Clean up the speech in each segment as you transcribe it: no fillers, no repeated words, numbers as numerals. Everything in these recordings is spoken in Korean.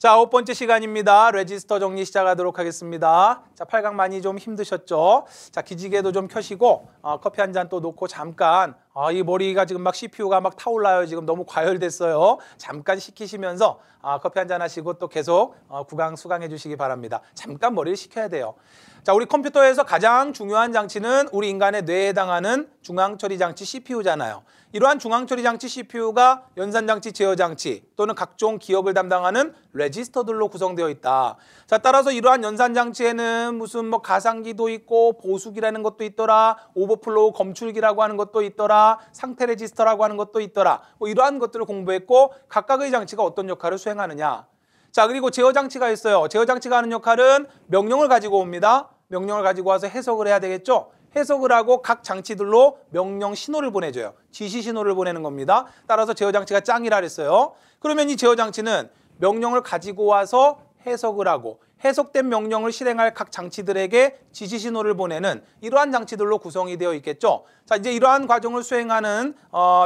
자, 9번째 시간입니다. 레지스터 정리 시작하도록 하겠습니다. 자, 8강 많이 좀 힘드셨죠? 자, 기지개도 좀 켜시고 커피 한 잔 또 놓고 잠깐 이 머리가 지금 막 CPU가 막 타올라요. 지금 너무 과열됐어요. 잠깐 식히시면서 커피 한 잔 하시고 또 계속 구강 수강해 주시기 바랍니다. 잠깐 머리를 식혀야 돼요. 자, 우리 컴퓨터에서 가장 중요한 장치는 우리 인간의 뇌에 해당하는 중앙처리 장치 CPU잖아요. 이러한 중앙처리 장치 CPU가 연산장치, 제어장치 또는 각종 기억을 담당하는 레지스터들로 구성되어 있다. 자, 따라서 이러한 연산장치에는 무슨 뭐 가상기도 있고 보수기라는 것도 있더라, 오버플로우 검출기라고 하는 것도 있더라, 상태 레지스터라고 하는 것도 있더라. 뭐 이러한 것들을 공부했고 각각의 장치가 어떤 역할을 수행하느냐. 자, 그리고 제어 장치가 있어요. 제어 장치가 하는 역할은 명령을 가지고 옵니다. 명령을 가지고 와서 해석을 해야 되겠죠. 해석을 하고 각 장치들로 명령 신호를 보내줘요. 지시 신호를 보내는 겁니다. 따라서 제어 장치가 짱이라 그랬어요. 그러면 이 제어 장치는 명령을 가지고 와서 해석을 하고 해석된 명령을 실행할 각 장치들에게 지시 신호를 보내는 이러한 장치들로 구성이 되어 있겠죠. 자, 이제 이러한 과정을 수행하는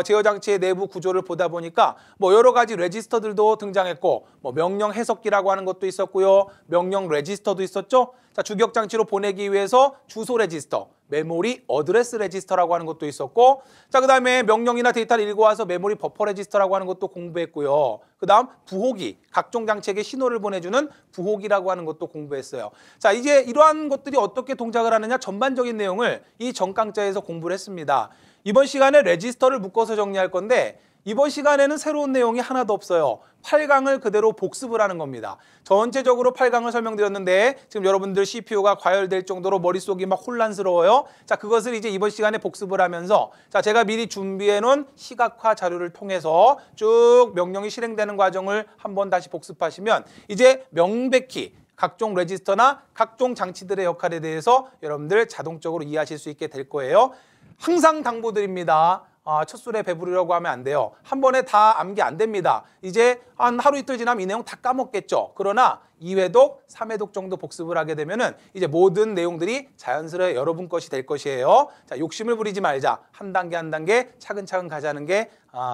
제어 장치의 내부 구조를 보다 보니까 뭐 여러 가지 레지스터들도 등장했고 뭐 명령 해석기라고 하는 것도 있었고요. 명령 레지스터도 있었죠. 자, 주격 장치로 보내기 위해서 주소 레지스터, 메모리 어드레스 레지스터라고 하는 것도 있었고, 자, 그다음에 명령이나 데이터를 읽어와서 메모리 버퍼 레지스터라고 하는 것도 공부했고요. 그다음 부호기, 각종 장치에게 신호를 보내주는 부호기라고 하는 것도 공부했어요. 자, 이제 이러한 것들이 어떻게 동작을 하느냐 전반적인 내용을 이 전강자에서 공부를 했습니다. 이번 시간에 레지스터를 묶어서 정리할 건데 이번 시간에는 새로운 내용이 하나도 없어요. 8강을 그대로 복습을 하는 겁니다. 전체적으로 8강을 설명드렸는데 지금 여러분들 CPU가 과열될 정도로 머릿속이 막 혼란스러워요. 자, 그것을 이제 이번 시간에 복습을 하면서 자, 제가 미리 준비해놓은 시각화 자료를 통해서 쭉 명령이 실행되는 과정을 한번 다시 복습하시면 이제 명백히 각종 레지스터나 각종 장치들의 역할에 대해서 여러분들 자동적으로 이해하실 수 있게 될 거예요. 항상 당부드립니다. 첫 술에 배부르려고 하면 안 돼요. 한 번에 다 암기 안 됩니다. 이제 한 하루 이틀 지나면 이 내용 다 까먹겠죠. 그러나 2회독, 3회독 정도 복습을 하게 되면은 이제 모든 내용들이 자연스레 여러분 것이 될 것이에요. 자, 욕심을 부리지 말자. 한 단계 한 단계 차근차근 가자는 게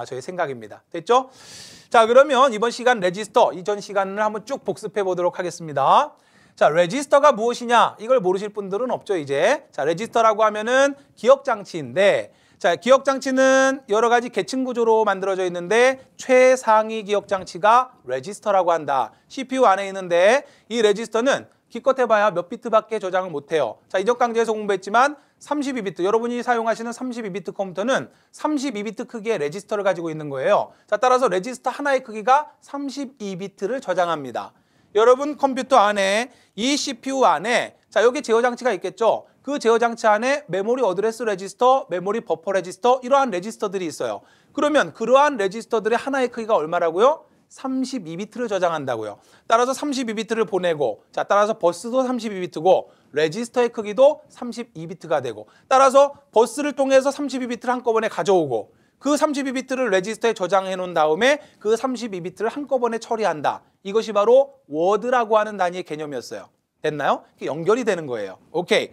저의 생각입니다. 됐죠? 자, 그러면 이번 시간 레지스터, 이전 시간을 한번 쭉 복습해 보도록 하겠습니다. 자, 레지스터가 무엇이냐? 이걸 모르실 분들은 없죠, 이제. 자, 레지스터라고 하면은 기억 장치인데 자, 기억장치는 여러 가지 계층 구조로 만들어져 있는데 최상위 기억장치가 레지스터라고 한다. CPU 안에 있는데 이 레지스터는 기껏 해봐야 몇 비트밖에 저장을 못해요. 자, 이전 강좌에서 공부했지만 32비트, 여러분이 사용하시는 32비트 컴퓨터는 32비트 크기의 레지스터를 가지고 있는 거예요. 자, 따라서 레지스터 하나의 크기가 32비트를 저장합니다. 여러분 컴퓨터 안에 이 CPU 안에 자, 여기 제어장치가 있겠죠. 그 제어장치 안에 메모리 어드레스 레지스터, 메모리 버퍼 레지스터 이러한 레지스터들이 있어요. 그러면 그러한 레지스터들의 하나의 크기가 얼마라고요? 32비트를 저장한다고요. 따라서 32비트를 보내고 자, 따라서 버스도 32비트고 레지스터의 크기도 32비트가 되고 따라서 버스를 통해서 32비트를 한꺼번에 가져오고 그 32비트를 레지스터에 저장해 놓은 다음에 그 32비트를 한꺼번에 처리한다. 이것이 바로 워드라고 하는 단위의 개념이었어요. 됐나요? 연결이 되는 거예요. 오케이.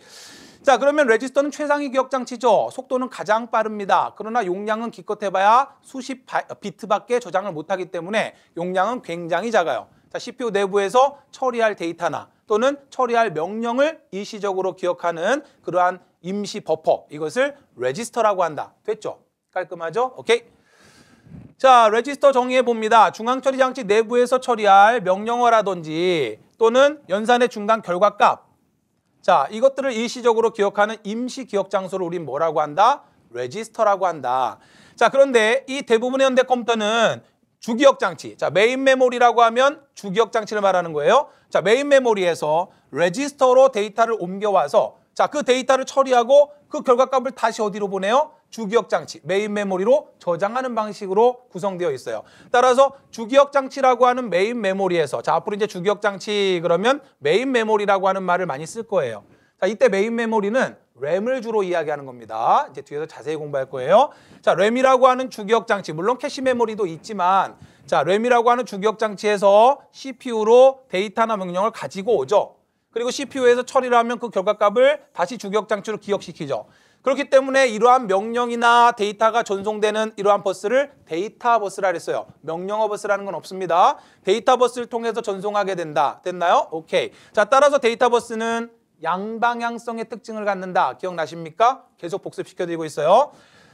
자, 그러면 레지스터는 최상위 기억장치죠. 속도는 가장 빠릅니다. 그러나 용량은 기껏 해봐야 수십 비트밖에 저장을 못하기 때문에 용량은 굉장히 작아요. 자, CPU 내부에서 처리할 데이터나 또는 처리할 명령을 일시적으로 기억하는 그러한 임시 버퍼, 이것을 레지스터라고 한다. 됐죠? 깔끔하죠? 오케이. 자, 레지스터 정의해 봅니다. 중앙처리 장치 내부에서 처리할 명령어라든지 또는 연산의 중간 결과값, 자, 이것들을 일시적으로 기억하는 임시 기억 장소를 우린 뭐라고 한다? 레지스터라고 한다. 자, 그런데 이 대부분의 현대 컴퓨터는 주기억 장치, 자, 메인 메모리라고 하면 주기억 장치를 말하는 거예요. 자, 메인 메모리에서 레지스터로 데이터를 옮겨와서 자, 그 데이터를 처리하고 그 결과값을 다시 어디로 보내요? 주기억 장치, 메인 메모리로 저장하는 방식으로 구성되어 있어요. 따라서 주기억 장치라고 하는 메인 메모리에서 자, 앞으로 이제 주기억 장치 그러면 메인 메모리라고 하는 말을 많이 쓸 거예요. 자, 이때 메인 메모리는 램을 주로 이야기하는 겁니다. 이제 뒤에서 자세히 공부할 거예요. 자, 램이라고 하는 주기억 장치, 물론 캐시 메모리도 있지만 자, 램이라고 하는 주기억 장치에서 CPU로 데이터나 명령을 가지고 오죠. 그리고 CPU에서 처리를 하면 그 결과값을 다시 주기억 장치로 기억시키죠. 그렇기 때문에 이러한 명령이나 데이터가 전송되는 이러한 버스를 데이터 버스라 그랬어요. 명령어 버스라는 건 없습니다. 데이터 버스를 통해서 전송하게 된다. 됐나요? 오케이. 자, 따라서 데이터 버스는 양방향성의 특징을 갖는다. 기억나십니까? 계속 복습시켜드리고 있어요.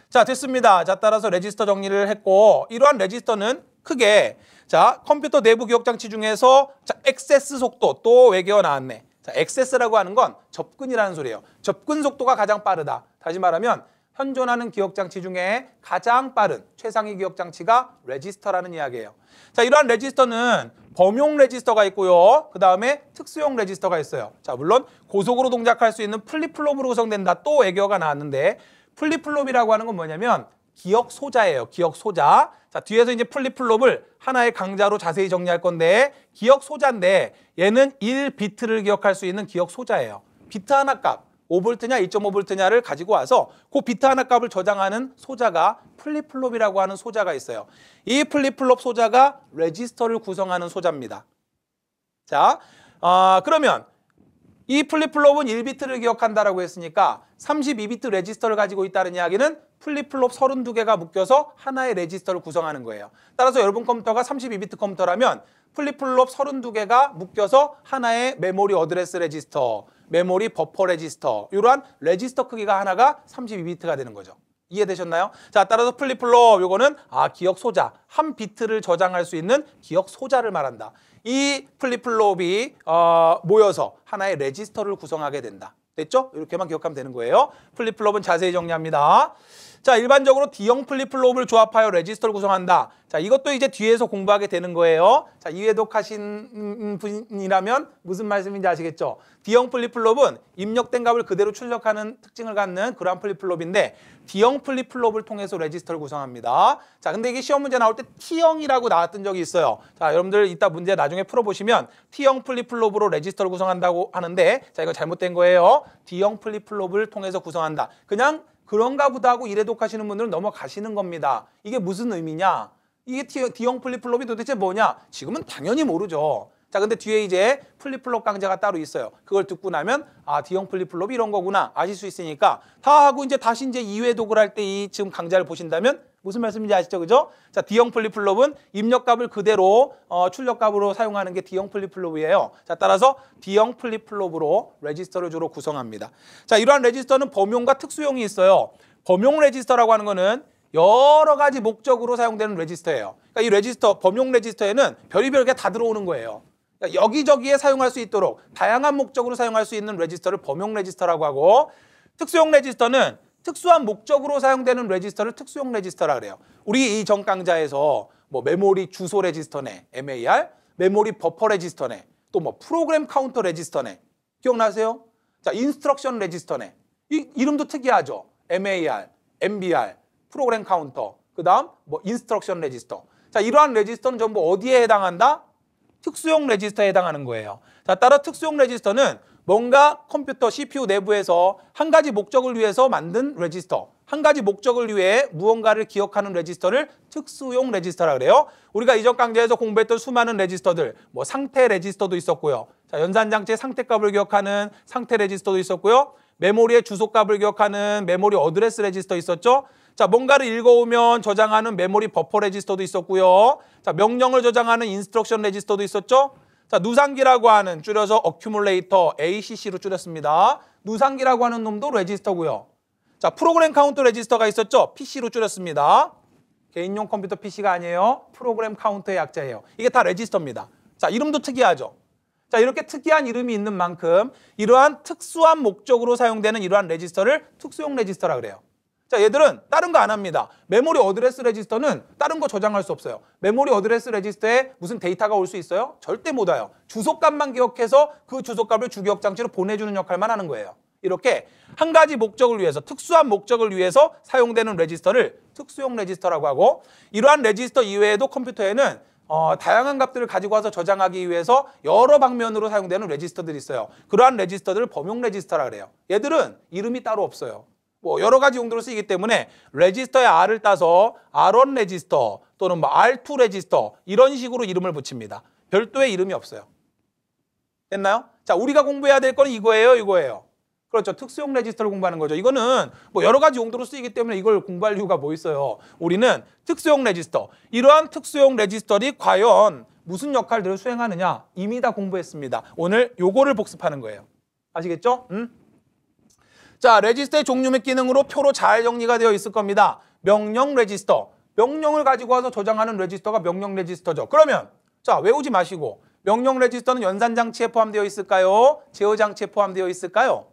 자, 됐습니다. 자, 따라서 레지스터 정리를 했고, 이러한 레지스터는 크게, 자, 컴퓨터 내부 기억장치 중에서, 자, 액세스 속도, 또 외계어 나왔네. 자, 액세스라고 하는 건 접근이라는 소리예요. 접근 속도가 가장 빠르다. 다시 말하면 현존하는 기억장치 중에 가장 빠른 최상위 기억장치가 레지스터라는 이야기예요. 자, 이러한 레지스터는 범용 레지스터가 있고요. 그 다음에 특수용 레지스터가 있어요. 자, 물론 고속으로 동작할 수 있는 플립플롭으로 구성된다. 또 외계어가 나왔는데, 플립플롭이라고 하는 건 뭐냐면 기억 소자예요. 기억 소자. 자, 뒤에서 이제 플립플롭을 하나의 강좌로 자세히 정리할 건데, 기억 소자인데 얘는 1비트를 기억할 수 있는 기억 소자예요. 비트 하나 값 5V냐 2.5V냐를 가지고 와서 그 비트 하나 값을 저장하는 소자가 플립플롭이라고 하는 소자가 있어요. 이 플립플롭 소자가 레지스터를 구성하는 소자입니다. 자, 그러면 이 플립플롭은 1비트를 기억한다라고 했으니까 32비트 레지스터를 가지고 있다는 이야기는 플립플롭 32개가 묶여서 하나의 레지스터를 구성하는 거예요. 따라서 여러분 컴퓨터가 32비트 컴퓨터라면 플립플롭 32개가 묶여서 하나의 메모리 어드레스 레지스터, 메모리 버퍼 레지스터, 이러한 레지스터 크기가 하나가 32비트가 되는 거죠. 이해되셨나요? 자, 따라서 플립플롭 요거는 기억 소자, 한 비트를 저장할 수 있는 기억 소자를 말한다. 이 플립플롭이 모여서 하나의 레지스터를 구성하게 된다. 됐죠? 이렇게만 기억하면 되는 거예요. 플립플롭은 자세히 정리합니다. 자, 일반적으로 D형 플립플롭을 조합하여 레지스터를 구성한다. 자, 이것도 이제 뒤에서 공부하게 되는 거예요. 자, 이해독하신 분이라면 무슨 말씀인지 아시겠죠? D형 플립플롭은 입력된 값을 그대로 출력하는 특징을 갖는 그러한 플립플롭인데, D형 플립플롭을 통해서 레지스터를 구성합니다. 자, 근데 이게 시험 문제 나올 때 T형이라고 나왔던 적이 있어요. 자, 여러분들 이따 문제 나중에 풀어보시면 T형 플립플롭으로 레지스터를 구성한다고 하는데, 자, 이거 잘못된 거예요. D형 플립플롭을 통해서 구성한다. 그냥 그런가 보다 하고 이래독하시는 분들은 넘어가시는 겁니다. 이게 무슨 의미냐? 이게 D형 플립플롭이 도대체 뭐냐? 지금은 당연히 모르죠. 자, 근데 뒤에 이제 플립플롭 강좌가 따로 있어요. 그걸 듣고 나면 D형 플립플롭이 이런 거구나 아실 수 있으니까 다 하고 이제 다시 이제 2회독을 할 때 이 지금 강좌를 보신다면 무슨 말씀인지 아시죠? 그죠? 자, D형 플립플롭은 입력값을 그대로 출력값으로 사용하는 게 D형 플립플롭이에요. 자, 따라서 D형 플립플롭으로 레지스터를 주로 구성합니다. 자, 이러한 레지스터는 범용과 특수용이 있어요. 범용 레지스터라고 하는 거는 여러 가지 목적으로 사용되는 레지스터예요. 그러니까 이 레지스터, 범용 레지스터에는 별의별 게 다 들어오는 거예요. 그러니까 여기저기에 사용할 수 있도록 다양한 목적으로 사용할 수 있는 레지스터를 범용 레지스터라고 하고, 특수용 레지스터는 특수한 목적으로 사용되는 레지스터를 특수용 레지스터라 그래요. 우리 이 전 강좌에서 뭐 메모리 주소 레지스터네, MAR, 메모리 버퍼 레지스터네, 또 뭐 프로그램 카운터 레지스터네, 기억나세요? 자, 인스트럭션 레지스터네, 이 이름도 특이하죠. MAR, MBR, 프로그램 카운터, 그 다음 뭐 인스트럭션 레지스터. 자, 이러한 레지스터는 전부 어디에 해당한다? 특수용 레지스터에 해당하는 거예요. 자, 따라 특수용 레지스터는 뭔가 컴퓨터 CPU 내부에서 한 가지 목적을 위해서 만든 레지스터, 한 가지 목적을 위해 무언가를 기억하는 레지스터를 특수용 레지스터라 그래요. 우리가 이전 강좌에서 공부했던 수많은 레지스터들, 뭐 상태 레지스터도 있었고요. 자, 연산장치의 상태값을 기억하는 상태 레지스터도 있었고요. 메모리의 주소값을 기억하는 메모리 어드레스 레지스터 있었죠. 자, 뭔가를 읽어오면 저장하는 메모리 버퍼 레지스터도 있었고요. 자, 명령을 저장하는 인스트럭션 레지스터도 있었죠. 자, 누상기라고 하는, 줄여서 어큐뮬레이터, ACC로 줄였습니다. 누상기라고 하는 놈도 레지스터고요. 자, 프로그램 카운터 레지스터가 있었죠. PC로 줄였습니다. 개인용 컴퓨터 PC가 아니에요. 프로그램 카운터의 약자예요. 이게 다 레지스터입니다. 자, 이름도 특이하죠. 자, 이렇게 특이한 이름이 있는 만큼 이러한 특수한 목적으로 사용되는 이러한 레지스터를 특수용 레지스터라 그래요. 자, 얘들은 다른 거 안 합니다. 메모리 어드레스 레지스터는 다른 거 저장할 수 없어요. 메모리 어드레스 레지스터에 무슨 데이터가 올 수 있어요? 절대 못 와요. 주소값만 기억해서 그 주소값을 주기억장치로 보내주는 역할만 하는 거예요. 이렇게 한 가지 목적을 위해서, 특수한 목적을 위해서 사용되는 레지스터를 특수용 레지스터라고 하고, 이러한 레지스터 이외에도 컴퓨터에는 다양한 값들을 가지고 와서 저장하기 위해서 여러 방면으로 사용되는 레지스터들이 있어요. 그러한 레지스터들을 범용 레지스터라 그래요. 얘들은 이름이 따로 없어요. 뭐 여러 가지 용도로 쓰이기 때문에 레지스터의 R을 따서 R1 레지스터 또는 뭐 R2 레지스터 이런 식으로 이름을 붙입니다. 별도의 이름이 없어요. 됐나요? 자, 우리가 공부해야 될 건 이거예요, 이거예요. 그렇죠. 특수용 레지스터를 공부하는 거죠. 이거는 뭐 여러 가지 용도로 쓰이기 때문에 이걸 공부할 이유가 뭐 있어요. 우리는 특수용 레지스터, 이러한 특수용 레지스터들이 과연 무슨 역할들을 수행하느냐 이미 다 공부했습니다. 오늘 요거를 복습하는 거예요. 아시겠죠? 자, 레지스터의 종류 및 기능으로 표로 잘 정리가 되어 있을 겁니다. 명령 레지스터, 명령을 가지고 와서 저장하는 레지스터가 명령 레지스터죠. 그러면 자, 외우지 마시고 명령 레지스터는 연산장치에 포함되어 있을까요? 제어장치에 포함되어 있을까요?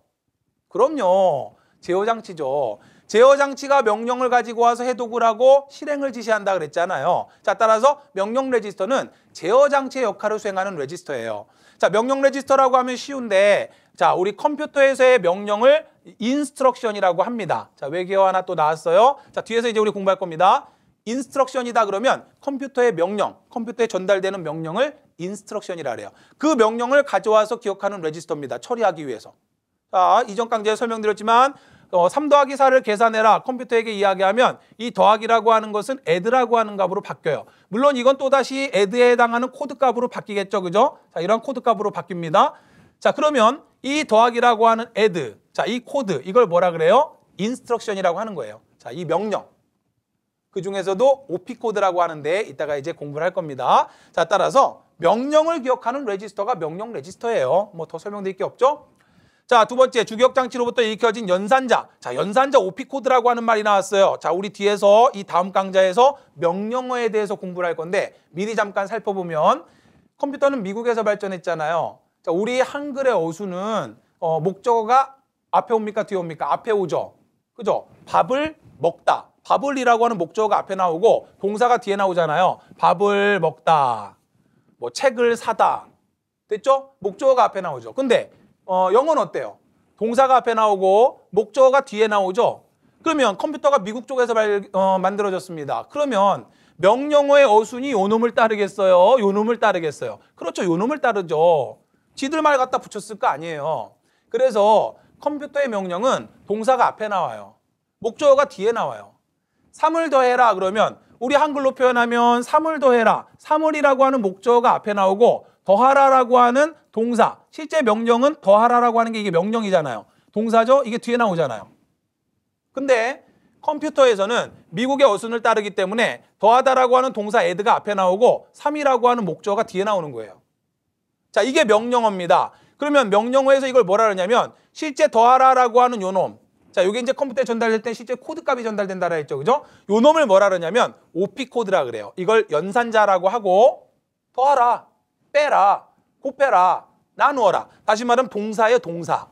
그럼요. 제어장치죠. 제어장치가 명령을 가지고 와서 해독을 하고 실행을 지시한다 그랬잖아요. 자, 따라서 명령 레지스터는 제어장치의 역할을 수행하는 레지스터예요. 자, 명령 레지스터라고 하면 쉬운데, 자, 우리 컴퓨터에서의 명령을 인스트럭션이라고 합니다. 자, 외계어 하나 또 나왔어요. 자, 뒤에서 이제 우리 공부할 겁니다. 인스트럭션이다 그러면 컴퓨터의 명령, 컴퓨터에 전달되는 명령을 인스트럭션이라 그래요. 그 명령을 가져와서 기억하는 레지스터입니다. 처리하기 위해서. 자, 이전 강좌에 설명드렸지만 3 더하기 4를 계산해라 컴퓨터에게 이야기하면 이 더하기라고 하는 것은 add라고 하는 값으로 바뀌어요. 물론 이건 또다시 add에 해당하는 코드값으로 바뀌겠죠. 그죠? 자, 이런 코드값으로 바뀝니다. 자, 그러면 이 더하기라고 하는 add, 자, 이 코드, 이걸 뭐라 그래요? 인스트럭션이라고 하는 거예요. 자, 이 명령. 그 중에서도 OP코드라고 하는데 이따가 이제 공부를 할 겁니다. 자, 따라서 명령을 기억하는 레지스터가 명령 레지스터예요. 뭐 더 설명드릴 게 없죠? 자, 두 번째, 주기억장치로부터 일으켜진 연산자. 자, 연산자 OP코드라고 하는 말이 나왔어요. 자, 우리 뒤에서 이 다음 강좌에서 명령어에 대해서 공부를 할 건데 미리 잠깐 살펴보면 컴퓨터는 미국에서 발전했잖아요. 자, 우리 한글의 어수는 목적어가 앞에 옵니까? 뒤에 옵니까? 앞에 오죠. 그죠? 밥을 먹다. 밥을이라고 하는 목적어가 앞에 나오고 동사가 뒤에 나오잖아요. 밥을 먹다. 뭐 책을 사다. 됐죠? 목적어가 앞에 나오죠. 근데 영어는 어때요? 동사가 앞에 나오고 목적어가 뒤에 나오죠. 그러면 컴퓨터가 미국 쪽에서 만들어졌습니다. 그러면 명령어의 어순이 요 놈을 따르겠어요? 요 놈을 따르겠어요? 그렇죠. 요 놈을 따르죠. 지들 말 갖다 붙였을 거 아니에요. 그래서 컴퓨터의 명령은 동사가 앞에 나와요. 목적어가 뒤에 나와요. 3을 더해라 그러면 우리 한글로 표현하면 3을 더해라. 3을이라고 하는 목적어가 앞에 나오고 더하라라고 하는 동사, 실제 명령은 더하라라고 하는 게 이게 명령이잖아요. 동사죠? 이게 뒤에 나오잖아요. 근데 컴퓨터에서는 미국의 어순을 따르기 때문에 더하다라고 하는 동사 add가 앞에 나오고 3이라고 하는 목적어가 뒤에 나오는 거예요. 자, 이게 명령어입니다. 그러면 명령어에서 이걸 뭐라 그러냐면 실제 더하라라고 하는 요놈, 자, 요게 이제 컴퓨터에 전달될 때 실제 코드값이 전달된다라 했죠. 그죠? 요놈을 뭐라 그러냐면 OP코드라 그래요. 이걸 연산자라고 하고 더하라, 빼라, 곱해라, 나누어라. 다시 말하면 동사예요, 동사.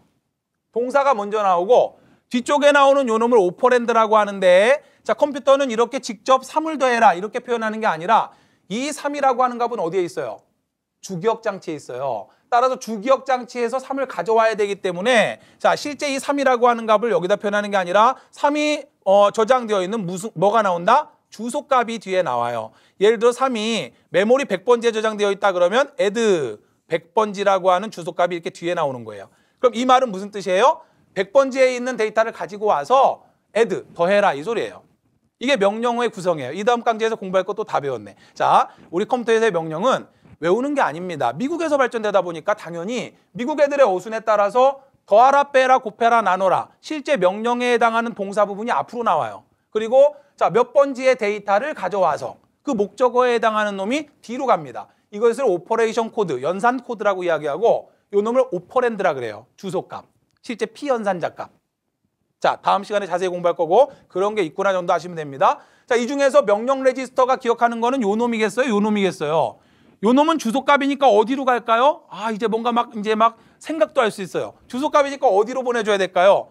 동사가 먼저 나오고 뒤쪽에 나오는 요놈을 오퍼랜드라고 하는데, 자, 컴퓨터는 이렇게 직접 3을 더해라 이렇게 표현하는 게 아니라 이 3이라고 하는 값은 어디에 있어요? 주기억장치에 있어요. 따라서 주기억장치에서 3을 가져와야 되기 때문에, 자, 실제 이 3이라고 하는 값을 여기다 표현하는 게 아니라 3이 저장되어 있는 무슨 뭐가 나온다? 주소값이 뒤에 나와요. 예를 들어 3이 메모리 100번지에 저장되어 있다 그러면 add 100번지라고 하는 주소값이 이렇게 뒤에 나오는 거예요. 그럼 이 말은 무슨 뜻이에요? 100번지에 있는 데이터를 가지고 와서 add, 더해라 이 소리예요. 이게 명령어의 구성이에요. 이 다음 강좌에서 공부할 것도 다 배웠네. 자, 우리 컴퓨터에서의 명령은 외우는 게 아닙니다. 미국에서 발전되다 보니까 당연히 미국 애들의 어순에 따라서 더하라, 빼라, 곱해라, 나눠라. 실제 명령에 해당하는 동사 부분이 앞으로 나와요. 그리고 자, 몇 번지의 데이터를 가져와서 그 목적어에 해당하는 놈이 뒤로 갑니다. 이것을 오퍼레이션 코드, 연산 코드라고 이야기하고 요 놈을 오퍼랜드라 그래요. 주소값, 실제 피연산자값. 자, 다음 시간에 자세히 공부할 거고 그런 게 있구나 정도 아시면 됩니다. 자, 이 중에서 명령 레지스터가 기억하는 거는 요 놈이겠어요? 요 놈이겠어요? 요 놈은 주소값이니까 어디로 갈까요? 아, 이제 뭔가 막 생각도 할 수 있어요. 주소값이니까 어디로 보내줘야 될까요?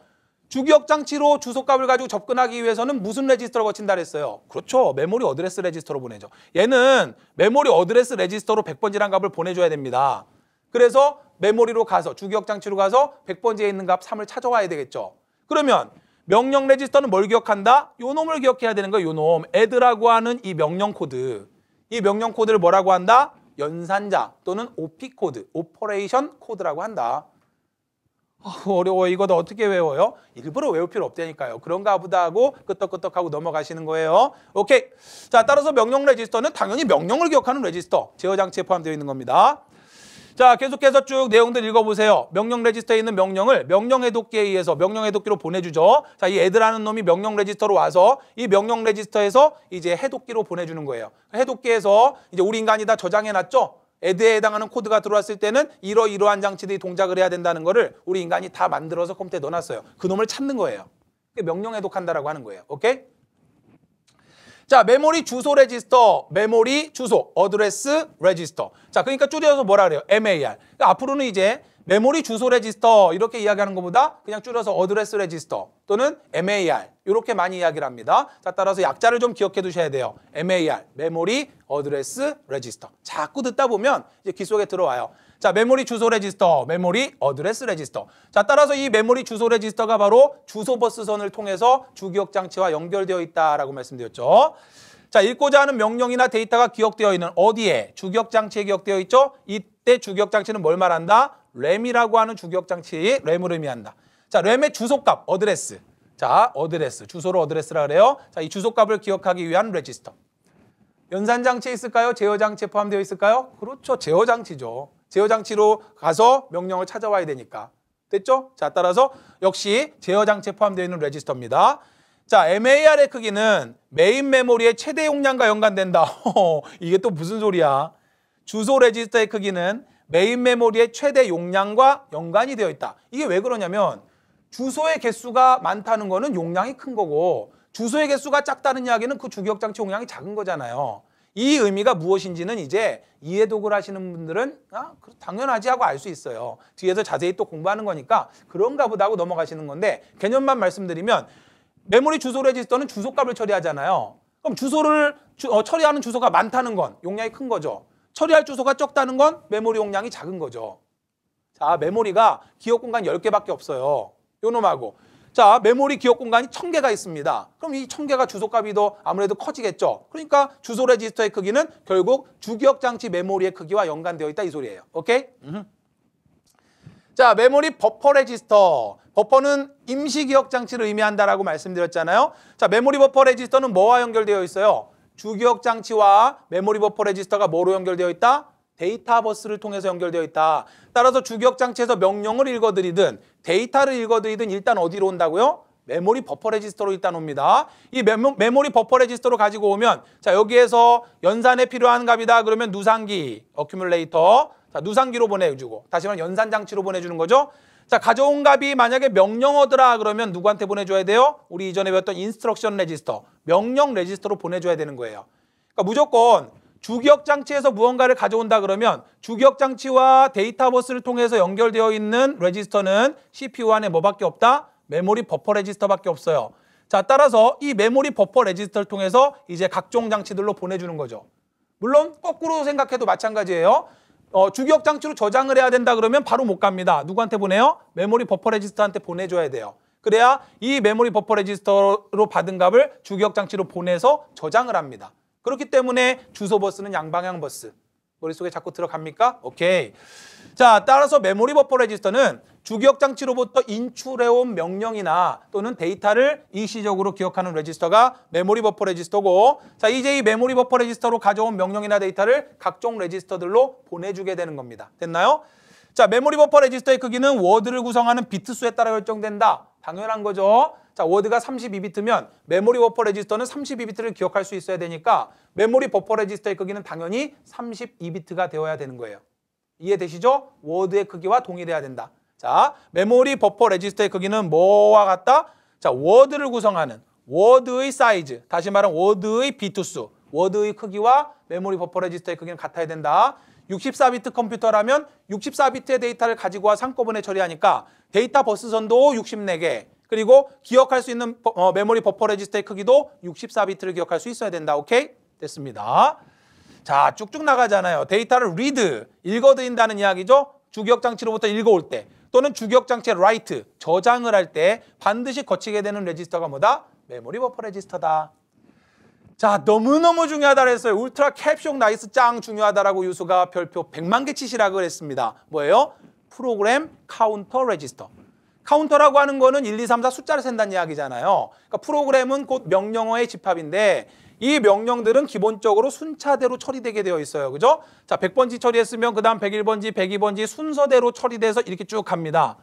주기억장치로 주소값을 가지고 접근하기 위해서는 무슨 레지스터를 거친다 그랬어요? 그렇죠. 메모리 어드레스 레지스터로 보내죠. 얘는 메모리 어드레스 레지스터로 100번지란 값을 보내줘야 됩니다. 그래서 메모리로 가서, 주기억장치로 가서 100번지에 있는 값 3을 찾아와야 되겠죠. 그러면 명령 레지스터는 뭘 기억한다? 요 놈을 기억해야 되는 거예요. 요 놈, add라고 하는 이 명령 코드. 이 명령 코드를 뭐라고 한다? 연산자 또는 OP코드, 오퍼레이션 코드라고 한다. 어려워. 이거 어떻게 외워요? 일부러 외울 필요 없다니까요. 그런가 보다 하고 끄떡끄떡하고 넘어가시는 거예요. 오케이. 자, 따라서 명령 레지스터는 당연히 명령을 기억하는 레지스터, 제어장치에 포함되어 있는 겁니다. 자, 계속해서 쭉 내용들 읽어보세요. 명령 레지스터에 있는 명령을 명령 해독기에 의해서 명령 해독기로 보내주죠. 자, 이 애드라는 놈이 명령 레지스터로 와서 이 명령 레지스터에서 이제 해독기로 보내주는 거예요. 해독기에서 이제 우리 인간이 다 저장해놨죠. 애드에 해당하는 코드가 들어왔을 때는 이러이러한 장치들이 동작을 해야 된다는 거를 우리 인간이 다 만들어서 컴퓨터에 넣어놨어요. 그 놈을 찾는 거예요. 명령 해독한다라고 하는 거예요. 오케이? 자, 메모리 주소 레지스터, 메모리 주소, 어드레스 레지스터. 자, 그러니까 줄여서 뭐라 그래요? MAR. 그러니까 앞으로는 이제 메모리 주소 레지스터 이렇게 이야기하는 것보다 그냥 줄여서 어드레스 레지스터 또는 MAR 이렇게 많이 이야기를 합니다. 자, 따라서 약자를 좀 기억해 두셔야 돼요. MAR, 메모리 어드레스 레지스터. 자꾸 듣다 보면 이제 귀 속에 들어와요. 자, 메모리 주소 레지스터, 메모리 어드레스 레지스터. 자, 따라서 이 메모리 주소 레지스터가 바로 주소 버스선을 통해서 주기억 장치와 연결되어 있다라고 말씀드렸죠. 자, 읽고자 하는 명령이나 데이터가 기억되어 있는 어디에? 주기억 장치에 기억되어 있죠. 이때 주기억 장치는 뭘 말한다? 램이라고 하는 주기억 장치, 램을 의미한다. 자, 램의 주소값, 어드레스. 자, 어드레스, 주소를 어드레스라 그래요. 자, 이 주소값을 기억하기 위한 레지스터. 연산 장치에 있을까요? 제어 장치에 포함되어 있을까요? 그렇죠, 제어 장치죠. 제어 장치로 가서 명령을 찾아와야 되니까. 됐죠? 자, 따라서 역시 제어 장치에 포함되어 있는 레지스터입니다. 자, MAR의 크기는 메인 메모리의 최대 용량과 연관된다. 이게 또 무슨 소리야? 주소 레지스터의 크기는 메인 메모리의 최대 용량과 연관이 되어 있다. 이게 왜 그러냐면 주소의 개수가 많다는 거는 용량이 큰 거고 주소의 개수가 작다는 이야기는 그 주기억 장치 용량이 작은 거잖아요. 이 의미가 무엇인지는 이제 이해독을 하시는 분들은 아, 당연하지 하고 알 수 있어요. 뒤에서 자세히 또 공부하는 거니까 그런가 보다 하고 넘어가시는 건데 개념만 말씀드리면 메모리 주소 레지스터는 주소값을 처리하잖아요. 그럼 주소를 처리하는 주소가 많다는 건 용량이 큰 거죠. 처리할 주소가 적다는 건 메모리 용량이 작은 거죠. 자, 메모리가 기억 공간 10개밖에 없어요. 요 놈하고. 자, 메모리 기억 공간이 1000개가 있습니다. 그럼 이 1000개가 주소값이 더 아무래도 커지겠죠. 그러니까 주소 레지스터의 크기는 결국 주기억 장치 메모리의 크기와 연관되어 있다 이 소리예요. 오케이? 자, 메모리 버퍼 레지스터. 버퍼는 임시 기억 장치를 의미한다라고 말씀드렸잖아요. 자, 메모리 버퍼 레지스터는 뭐와 연결되어 있어요? 주기억 장치와 메모리 버퍼 레지스터가 뭐로 연결되어 있다? 데이터 버스를 통해서 연결되어 있다. 따라서 주기억 장치에서 명령을 읽어드리든 데이터를 읽어드리든 일단 어디로 온다고요? 메모리 버퍼 레지스터로 일단 옵니다. 이 메모리 버퍼 레지스터로 가지고 오면 자, 여기에서 연산에 필요한 값이다 그러면 누산기, 어큐뮬레이터. 자, 누산기로 보내주고 다시 말하면 연산 장치로 보내주는 거죠. 자, 가져온 값이 만약에 명령어더라 그러면 누구한테 보내줘야 돼요? 우리 이전에 배웠던 인스트럭션 레지스터, 명령 레지스터로 보내줘야 되는 거예요. 그러니까 무조건 주기억 장치에서 무언가를 가져온다 그러면 주기억 장치와 데이터 버스를 통해서 연결되어 있는 레지스터는 CPU 안에 뭐밖에 없다? 메모리 버퍼 레지스터밖에 없어요. 자, 따라서 이 메모리 버퍼 레지스터를 통해서 이제 각종 장치들로 보내주는 거죠. 물론 거꾸로 생각해도 마찬가지예요. 주기억 장치로 저장을 해야 된다 그러면 바로 못 갑니다. 누구한테 보내요? 메모리 버퍼 레지스터한테 보내줘야 돼요. 그래야 이 메모리 버퍼 레지스터로 받은 값을 주기억 장치로 보내서 저장을 합니다. 그렇기 때문에 주소 버스는 양방향 버스. 머릿속에 자꾸 들어갑니까? 오케이. 자, 따라서 메모리 버퍼 레지스터는 주기억 장치로부터 인출해온 명령이나 또는 데이터를 일시적으로 기억하는 레지스터가 메모리 버퍼 레지스터고, 자, 이제 이 메모리 버퍼 레지스터로 가져온 명령이나 데이터를 각종 레지스터들로 보내주게 되는 겁니다. 됐나요? 자, 메모리 버퍼 레지스터의 크기는 워드를 구성하는 비트 수에 따라 결정된다. 당연한 거죠. 자, 워드가 32비트면 메모리 버퍼 레지스터는 32비트를 기억할 수 있어야 되니까 메모리 버퍼 레지스터의 크기는 당연히 32비트가 되어야 되는 거예요. 이해되시죠? 워드의 크기와 동일해야 된다. 자, 메모리 버퍼 레지스터의 크기는 뭐와 같다? 자, 워드를 구성하는 워드의 사이즈, 다시 말하면 워드의 비트수, 워드의 크기와 메모리 버퍼 레지스터의 크기는 같아야 된다. 64비트 컴퓨터라면 64비트의 데이터를 가지고 와서 한꺼번에 처리하니까 데이터 버스선도 64개, 그리고 기억할 수 있는 메모리 버퍼 레지스터의 크기도 64비트를 기억할 수 있어야 된다. 오케이? 됐습니다. 자, 쭉쭉 나가잖아요. 데이터를 리드, 읽어드린다는 이야기죠. 주기억 장치로부터 읽어올 때 또는 주기억 장치의 라이트, 저장을 할 때 반드시 거치게 되는 레지스터가 뭐다? 메모리 버퍼 레지스터다. 자, 너무너무 중요하다고 했어요. 울트라 캡숑 나이스 짱 중요하다라고 유수가 별표 100만 개 치시라고 했습니다. 뭐예요? 프로그램 카운터 레지스터. 카운터라고 하는 거는 1, 2, 3, 4 숫자를 센다는 이야기잖아요. 그러니까 프로그램은 곧 명령어의 집합인데 이 명령들은 기본적으로 순차대로 처리되게 되어 있어요. 그죠? 자, 100번지 처리했으면 그 다음 101번지, 102번지 순서대로 처리돼서 이렇게 쭉 갑니다.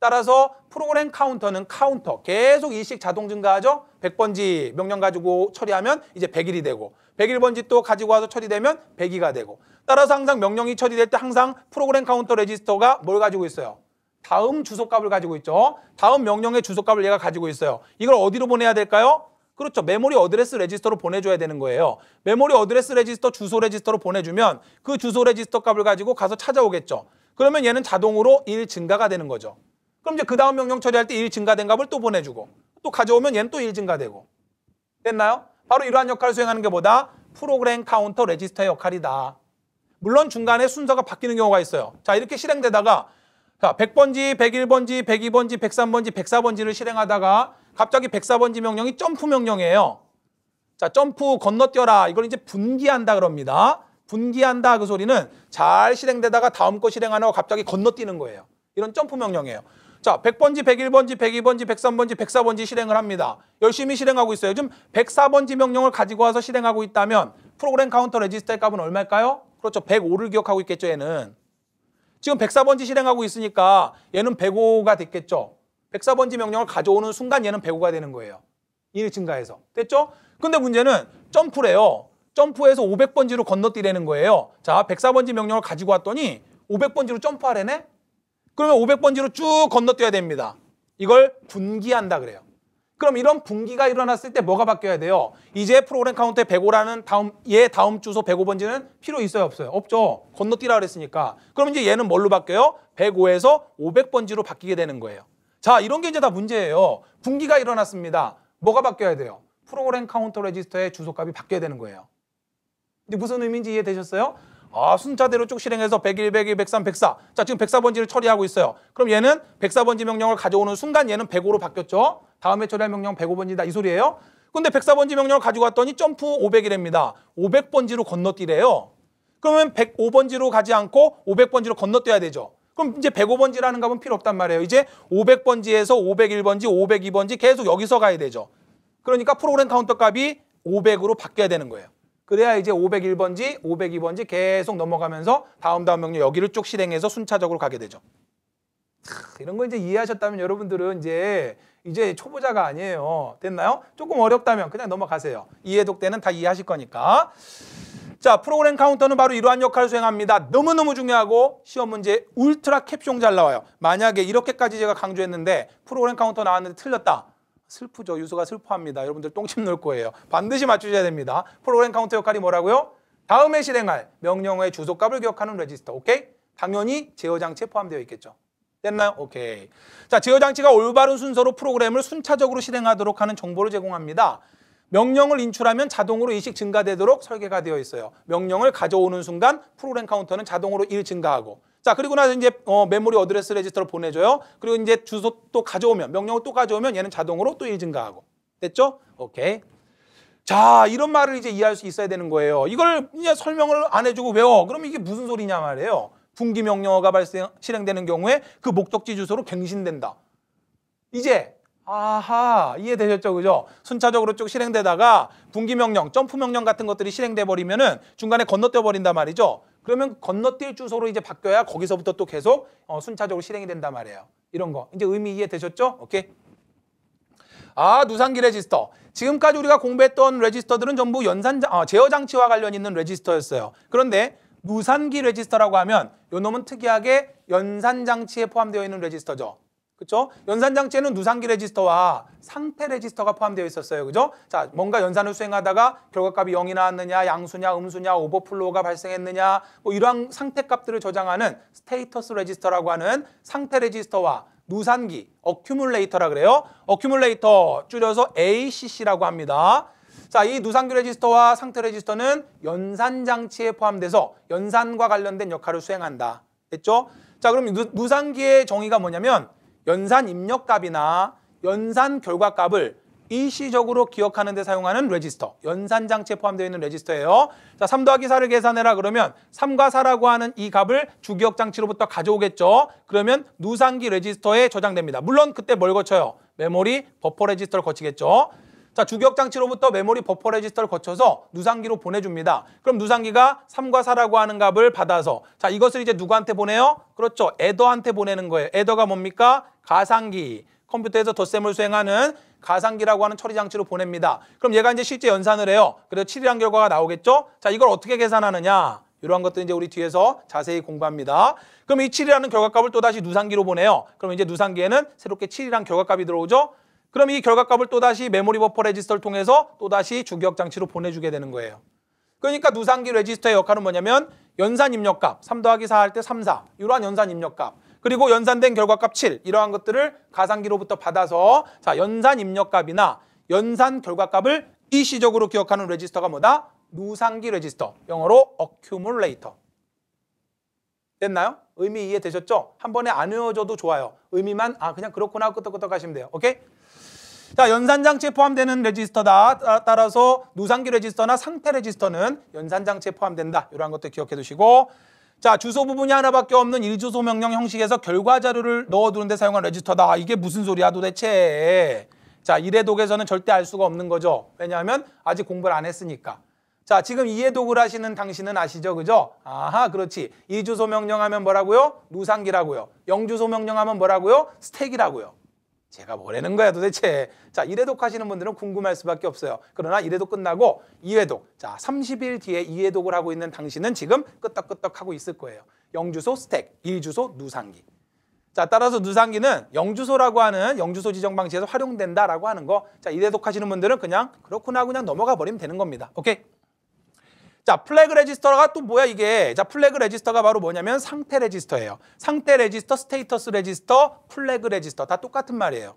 따라서 프로그램 카운터는 카운터 계속 일씩 자동 증가하죠. 100번지 명령 가지고 처리하면 이제 101이 되고 101번지 또 가지고 와서 처리되면 102가 되고 따라서 항상 명령이 처리될 때 항상 프로그램 카운터 레지스터가 뭘 가지고 있어요? 다음 주소값을 가지고 있죠. 다음 명령의 주소값을 얘가 가지고 있어요. 이걸 어디로 보내야 될까요? 그렇죠. 메모리 어드레스 레지스터로 보내줘야 되는 거예요. 메모리 어드레스 레지스터 주소 레지스터로 보내주면 그 주소 레지스터 값을 가지고 가서 찾아오겠죠. 그러면 얘는 자동으로 1 증가가 되는 거죠. 그럼 이제 그 다음 명령 처리할 때 1 증가된 값을 또 보내주고 또 가져오면 얘는 또 1 증가되고. 됐나요? 바로 이러한 역할을 수행하는 게 뭐다? 프로그램 카운터 레지스터의 역할이다. 물론 중간에 순서가 바뀌는 경우가 있어요. 자, 이렇게 실행되다가 자, 100번지, 101번지, 102번지, 103번지, 104번지를 실행하다가 갑자기 104번지 명령이 점프 명령이에요. 자, 점프 건너뛰어라. 이걸 이제 분기한다 그럽니다. 분기한다 그 소리는 잘 실행되다가 다음 거 실행 안 하고 갑자기 건너뛰는 거예요. 이런 점프 명령이에요. 자, 100번지, 101번지, 102번지, 103번지, 104번지 실행을 합니다. 열심히 실행하고 있어요. 지금 104번지 명령을 가지고 와서 실행하고 있다면 프로그램 카운터 레지스터의 값은 얼마일까요? 그렇죠. 105를 기억하고 있겠죠, 얘는. 지금 104번지 실행하고 있으니까 얘는 105가 됐겠죠. 104번지 명령을 가져오는 순간 얘는 105가 되는 거예요. 1 증가해서. 됐죠? 근데 문제는 점프래요. 점프해서 500번지로 건너뛰라는 거예요. 자, 104번지 명령을 가지고 왔더니 500번지로 점프하래네? 그러면 500번지로 쭉 건너뛰어야 됩니다. 이걸 분기한다 그래요. 그럼 이런 분기가 일어났을 때 뭐가 바뀌어야 돼요? 이제 프로그램 카운터에 105라는 다음 주소 105번지는 필요 있어요? 없어요? 없죠. 건너뛰라 그랬으니까. 그럼 이제 얘는 뭘로 바뀌어요? 105에서 500번지로 바뀌게 되는 거예요. 자, 이런 게 이제 다 문제예요. 분기가 일어났습니다. 뭐가 바뀌어야 돼요? 프로그램 카운터 레지스터의 주소값이 바뀌어야 되는 거예요. 근데 무슨 의미인지 이해되셨어요? 아, 순차대로 쭉 실행해서 101, 102, 103, 104. 자, 지금 104번지를 처리하고 있어요. 그럼 얘는 104번지 명령을 가져오는 순간 얘는 105로 바뀌었죠. 다음에 처리할 명령 105번지다 이 소리예요. 근데 104번지 명령을 가지고 왔더니 점프 500이랍니다. 500번지로 건너뛰래요. 그러면 105번지로 가지 않고 500번지로 건너뛰어야 되죠. 그럼 이제 105번지라는 값은 필요 없단 말이에요. 이제 500번지에서 501번지, 502번지 계속 여기서 가야 되죠. 그러니까 프로그램 카운터 값이 500으로 바뀌어야 되는 거예요. 그래야 이제 501번지, 502번지 계속 넘어가면서 다음 명령 여기를 쭉 실행해서 순차적으로 가게 되죠. 이런 거 이제 이해하셨다면 여러분들은 이제 초보자가 아니에요. 됐나요? 조금 어렵다면 그냥 넘어가세요. 이해독대는 다 이해하실 거니까. 자, 프로그램 카운터는 바로 이러한 역할을 수행합니다. 너무너무 중요하고 시험 문제 울트라 캡숑 잘 나와요. 만약에 이렇게까지 제가 강조했는데 프로그램 카운터 나왔는데 틀렸다. 슬프죠. 유수가 슬퍼합니다. 여러분들 똥침 놓을 거예요. 반드시 맞추셔야 됩니다. 프로그램 카운터 역할이 뭐라고요? 다음에 실행할 명령어의 주소값을 기억하는 레지스터. 오케이? 당연히 제어장치에 포함되어 있겠죠. 됐나요? 오케이. 자, 제어장치가 올바른 순서로 프로그램을 순차적으로 실행하도록 하는 정보를 제공합니다. 명령을 인출하면 자동으로 1씩 증가되도록 설계가 되어 있어요. 명령을 가져오는 순간 프로그램 카운터는 자동으로 1 증가하고 자, 그리고 나서 이제 메모리 어드레스 레지스터로 보내줘요. 그리고 이제 주소 또 가져오면, 명령을 또 가져오면 얘는 자동으로 또 1 증가하고. 됐죠? 오케이. 자, 이런 말을 이제 이해할 수 있어야 되는 거예요. 이걸 이제 설명을 안 해주고 외워. 그러면 이게 무슨 소리냐 말이에요. 분기 명령어가 실행되는 경우에 그 목적지 주소로 갱신된다. 이제, 아하, 이해되셨죠? 그죠? 순차적으로 쭉 실행되다가 분기 명령, 점프 명령 같은 것들이 실행돼 버리면은 중간에 건너뛰어 버린단 말이죠. 그러면 건너뛸 주소로 이제 바뀌어야 거기서부터 또 계속 순차적으로 실행이 된단 말이에요. 이런 거. 이제 의미 이해되셨죠? 오케이. 아, 누상기 레지스터. 지금까지 우리가 공부했던 레지스터들은 전부 제어장치와 관련 있는 레지스터였어요. 그런데 누산기 레지스터라고 하면 요 놈은 특이하게 연산장치에 포함되어 있는 레지스터죠. 그렇죠? 연산장치에는 누산기 레지스터와 상태 레지스터가 포함되어 있었어요. 그죠? 자, 뭔가 연산을 수행하다가 결과값이 0이 나왔느냐, 양수냐, 음수냐, 오버플로우가 발생했느냐 뭐 이러한 상태값들을 저장하는 스테이터스 레지스터라고 하는 상태 레지스터와 누산기, 어큐뮬레이터라 그래요. 어큐뮬레이터 줄여서 ACC라고 합니다. 자, 이 누산기 레지스터와 상태 레지스터는 연산장치에 포함돼서 연산과 관련된 역할을 수행한다. 됐죠? 자, 그럼 누산기의 정의가 뭐냐면 연산 입력값이나 연산 결과값을 일시적으로 기억하는 데 사용하는 레지스터, 연산장치에 포함되어 있는 레지스터예요. 자, 3 더하기 4를 계산해라 그러면 3과 4라고 하는 이 값을 주기억장치로부터 가져오겠죠. 그러면 누산기 레지스터에 저장됩니다. 물론 그때 뭘 거쳐요? 메모리, 버퍼 레지스터를 거치겠죠. 자, 주격장치로부터 메모리 버퍼 레지스터를 거쳐서 누상기로 보내줍니다. 그럼 누상기가 3과 4라고 하는 값을 받아서 자, 이것을 이제 누구한테 보내요? 그렇죠. 애더한테 보내는 거예요. 애더가 뭡니까? 가상기. 컴퓨터에서 덧셈을 수행하는 가상기라고 하는 처리 장치로 보냅니다. 그럼 얘가 이제 실제 연산을 해요. 그래서 7이란 결과가 나오겠죠? 자, 이걸 어떻게 계산하느냐? 이러한 것들은 이제 우리 뒤에서 자세히 공부합니다. 그럼 이 7이라는 결과값을 또다시 누상기로 보내요. 그럼 이제 누상기에는 새롭게 7이란 결과값이 들어오죠? 그럼 이 결과값을 또다시 메모리 버퍼 레지스터를 통해서 또다시 주기억 장치로 보내주게 되는 거예요. 그러니까 누상기 레지스터의 역할은 뭐냐면 연산 입력값, 3 더하기 4 할 때 3, 4, 이러한 연산 입력값, 그리고 연산된 결과값 7, 이러한 것들을 가상기로부터 받아서 자, 연산 입력값이나 연산 결과값을 일시적으로 기억하는 레지스터가 뭐다? 누상기 레지스터, 영어로 어큐뮬레이터. 됐나요? 의미 이해되셨죠? 한 번에 안 외워져도 좋아요. 의미만 아 그냥 그렇구나 하고 끄떡끄떡 하시면 돼요. 오케이? 자, 연산장치에 포함되는 레지스터다. 따라서 누상기 레지스터나 상태 레지스터는 연산장치에 포함된다. 이러한 것들 기억해 두시고, 자, 주소 부분이 하나밖에 없는 일주소 명령 형식에서 결과 자료를 넣어두는 데 사용한 레지스터다. 이게 무슨 소리야 도대체. 자, 1의 독에서는 절대 알 수가 없는 거죠. 왜냐하면 아직 공부를 안 했으니까. 자, 지금 2의 독을 하시는 당신은 아시죠? 그죠? 아하, 그렇지. 2주소 명령하면 뭐라고요? 누상기라고요. 0주소 명령하면 뭐라고요? 스택이라고요. 제가 뭐라는 거야 도대체. 자, 1회 독 하시는 분들은 궁금할 수밖에 없어요. 그러나 1회 독 끝나고 2회 독, 자, 30일 뒤에 2회 독을 하고 있는 당신은 지금 끄떡끄떡 하고 있을 거예요. 0주소 스택, 1주소 누상기. 자, 따라서 누상기는 0주소라고 하는 0주소 지정 방식에서 활용된다라고 하는 거. 자, 1회 독 하시는 분들은 그냥 그렇구나 그냥 넘어가 버리면 되는 겁니다. 오케이? 자, 플래그 레지스터가 또 뭐야 이게. 자, 플래그 레지스터가 바로 뭐냐면 상태 레지스터예요. 상태 레지스터, 스테이터스 레지스터, 플래그 레지스터 다 똑같은 말이에요.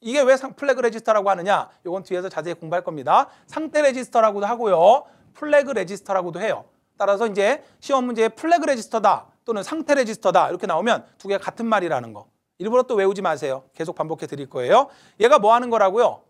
이게 왜 플래그 레지스터라고 하느냐, 이건 뒤에서 자세히 공부할 겁니다. 상태 레지스터라고도 하고요, 플래그 레지스터라고도 해요. 따라서 이제 시험 문제에 플래그 레지스터다 또는 상태 레지스터다 이렇게 나오면 두 개가 같은 말이라는 거 일부러 또 외우지 마세요. 계속 반복해 드릴 거예요. 얘가 뭐 하는 거라고요?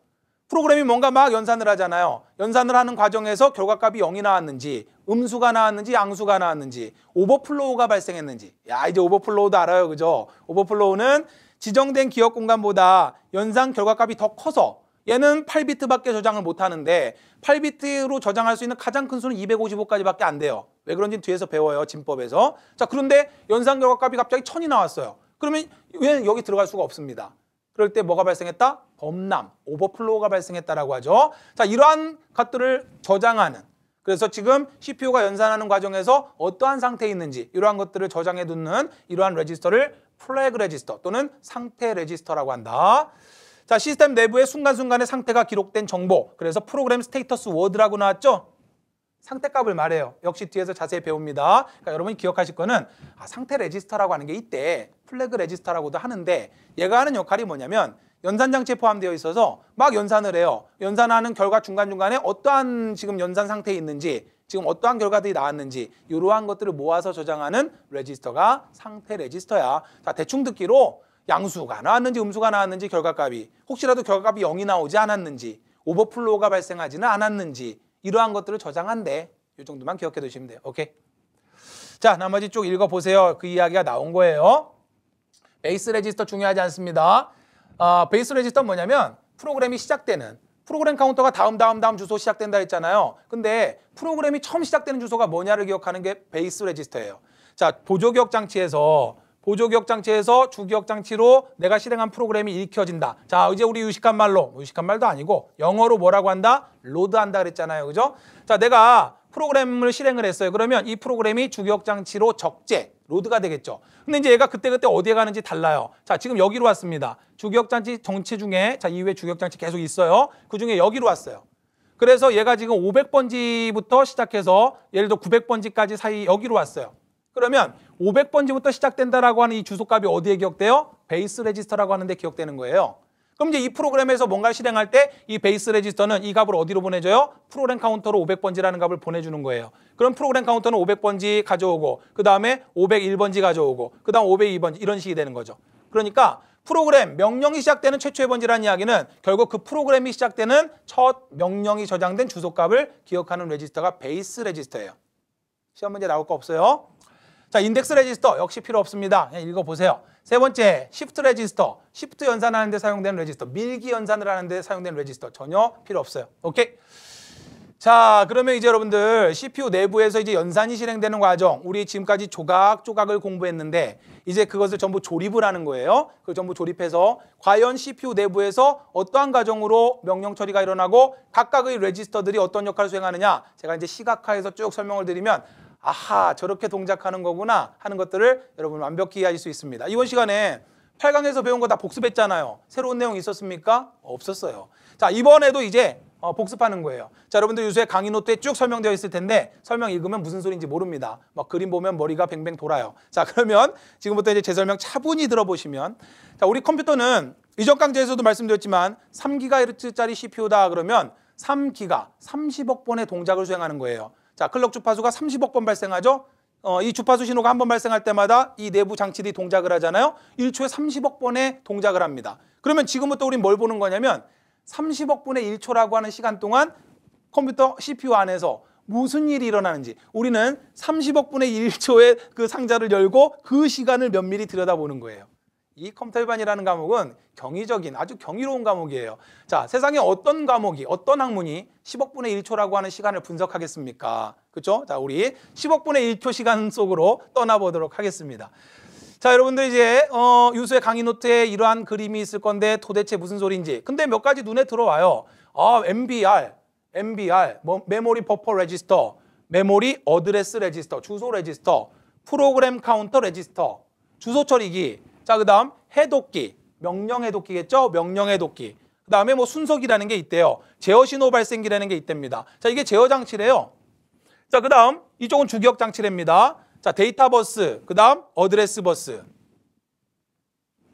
프로그램이 뭔가 막 연산을 하잖아요. 연산을 하는 과정에서 결과값이 0이 나왔는지, 음수가 나왔는지, 양수가 나왔는지, 오버플로우가 발생했는지. 야, 이제 오버플로우도 알아요. 그죠? 오버플로우는 지정된 기억 공간보다 연산 결과값이 더 커서 얘는 8비트밖에 저장을 못하는데 8비트로 저장할 수 있는 가장 큰 수는 255까지밖에 안 돼요. 왜 그런지 뒤에서 배워요. 진법에서. 자, 그런데 연산 결과값이 갑자기 1000이 나왔어요. 그러면 얘는 여기 들어갈 수가 없습니다. 그럴 때 뭐가 발생했다? 범람, 오버플로우가 발생했다라고 하죠. 자, 이러한 값들을 저장하는, 그래서 지금 CPU가 연산하는 과정에서 어떠한 상태에 있는지 이러한 것들을 저장해 두는 이러한 레지스터를 플래그 레지스터 또는 상태 레지스터라고 한다. 자, 시스템 내부의 순간순간의 상태가 기록된 정보, 그래서 프로그램 스테이터스 워드라고 나왔죠. 상태값을 말해요. 역시 뒤에서 자세히 배웁니다. 그러니까 여러분이 기억하실 거는 아, 상태 레지스터라고 하는 게 이때 플래그 레지스터라고도 하는데 얘가 하는 역할이 뭐냐면 연산장치에 포함되어 있어서 막 연산을 해요. 연산하는 결과 중간중간에 어떠한 지금 연산 상태에 있는지, 지금 어떠한 결과들이 나왔는지 이러한 것들을 모아서 저장하는 레지스터가 상태 레지스터야. 자, 대충 듣기로 양수가 나왔는지 음수가 나왔는지 결과값이, 혹시라도 결과값이 0이 나오지 않았는지, 오버플로우가 발생하지는 않았는지 이러한 것들을 저장한대. 이 정도만 기억해 두시면 돼요. 오케이. 자, 나머지 쭉 읽어보세요. 그 이야기가 나온 거예요. 베이스 레지스터 중요하지 않습니다. 베이스 레지스터는 뭐냐면 프로그램이 시작되는, 프로그램 카운터가 다음 주소 시작된다 했잖아요. 근데 프로그램이 처음 시작되는 주소가 뭐냐를 기억하는 게 베이스 레지스터예요. 자, 보조기억 장치에서 주기억 장치로 내가 실행한 프로그램이 읽혀진다. 자, 이제 우리 유식한 말도 아니고 영어로 뭐라고 한다? 로드한다 그랬잖아요. 그죠? 자, 내가 프로그램을 실행을 했어요. 그러면 이 프로그램이 주기억 장치로 적재, 로드가 되겠죠. 근데 이제 얘가 그때그때 어디에 가는지 달라요. 자, 지금 여기로 왔습니다. 주기억 장치 정체 중에, 자, 이후에 주기억 장치 계속 있어요. 그중에 여기로 왔어요. 그래서 얘가 지금 500번지부터 시작해서 예를 들어 900번지까지 사이 여기로 왔어요. 그러면 500번지부터 시작된다라고 하는 이 주소값이 어디에 기억돼요? 베이스 레지스터라고 하는데 기억되는 거예요. 그럼 이제 이 프로그램에서 뭔가를 실행할 때 이 베이스 레지스터는 이 값을 어디로 보내줘요? 프로그램 카운터로 500번지라는 값을 보내주는 거예요. 그럼 프로그램 카운터는 500번지 가져오고, 그 다음에 501번지 가져오고, 그 다음 502번지, 이런 식이 되는 거죠. 그러니까 프로그램, 명령이 시작되는 최초의 번지라는 이야기는 결국 그 프로그램이 시작되는 첫 명령이 저장된 주소값을 기억하는 레지스터가 베이스 레지스터예요. 시험 문제 나올 거 없어요. 자, 인덱스 레지스터 역시 필요 없습니다. 그냥 읽어보세요. 세 번째, 시프트 레지스터. 시프트 연산하는 데 사용되는 레지스터. 밀기 연산을 하는 데 사용되는 레지스터. 전혀 필요 없어요. 오케이? 자, 그러면 이제 여러분들 CPU 내부에서 이제 연산이 진행되는 과정, 우리 지금까지 조각조각을 공부했는데 이제 그것을 전부 조립을 하는 거예요. 그걸 전부 조립해서 과연 CPU 내부에서 어떠한 과정으로 명령 처리가 일어나고 각각의 레지스터들이 어떤 역할을 수행하느냐, 제가 이제 시각화해서 쭉 설명을 드리면 아하, 저렇게 동작하는 거구나 하는 것들을 여러분 완벽히 이해하실 수 있습니다. 이번 시간에 8강에서 배운 거 다 복습했잖아요. 새로운 내용 있었습니까? 없었어요. 자, 이번에도 이제 복습하는 거예요. 자, 여러분들 요새 강의 노트에 쭉 설명되어 있을 텐데 설명 읽으면 무슨 소리인지 모릅니다. 막 그림 보면 머리가 뱅뱅 돌아요. 자, 그러면 지금부터 이제 제 설명 차분히 들어보시면, 자, 우리 컴퓨터는 이전 강좌에서도 말씀드렸지만 3GHz짜리 CPU다 그러면 3기가 30억 번의 동작을 수행하는 거예요. 자, 클럭 주파수가 30억 번 발생하죠. 이 주파수 신호가 한 번 발생할 때마다 이 내부 장치들이 동작을 하잖아요. 1초에 30억 번의 동작을 합니다. 그러면 지금부터 우린 뭘 보는 거냐면 30억 분의 1초라고 하는 시간 동안 컴퓨터 CPU 안에서 무슨 일이 일어나는지, 우리는 30억 분의 1초의 그 상자를 열고 그 시간을 면밀히 들여다보는 거예요. 이 컴퓨터 일반이라는 과목은 경이적인, 아주 경이로운 과목이에요. 자, 세상에 어떤 과목이, 어떤 학문이 10억 분의 1초라고 하는 시간을 분석하겠습니까? 그렇죠? 자, 우리 10억 분의 1초 시간 속으로 떠나보도록 하겠습니다. 자, 여러분들 이제 유수의 강의 노트에 이러한 그림이 있을 건데 도대체 무슨 소리인지. 근데 몇 가지 눈에 들어와요. 아, MBR, 뭐, 메모리 버퍼 레지스터, 메모리 어드레스 레지스터, 주소 레지스터, 프로그램 카운터 레지스터, 주소 처리기. 자, 그다음 해독기, 명령 해독기겠죠? 명령 해독기. 그다음에 뭐 순서기라는 게 있대요. 제어 신호 발생기라는 게 있답니다. 자, 이게 제어 장치래요. 자, 그다음 이쪽은 주기억 장치랍니다. 자, 데이터 버스, 그 다음 어드레스 버스.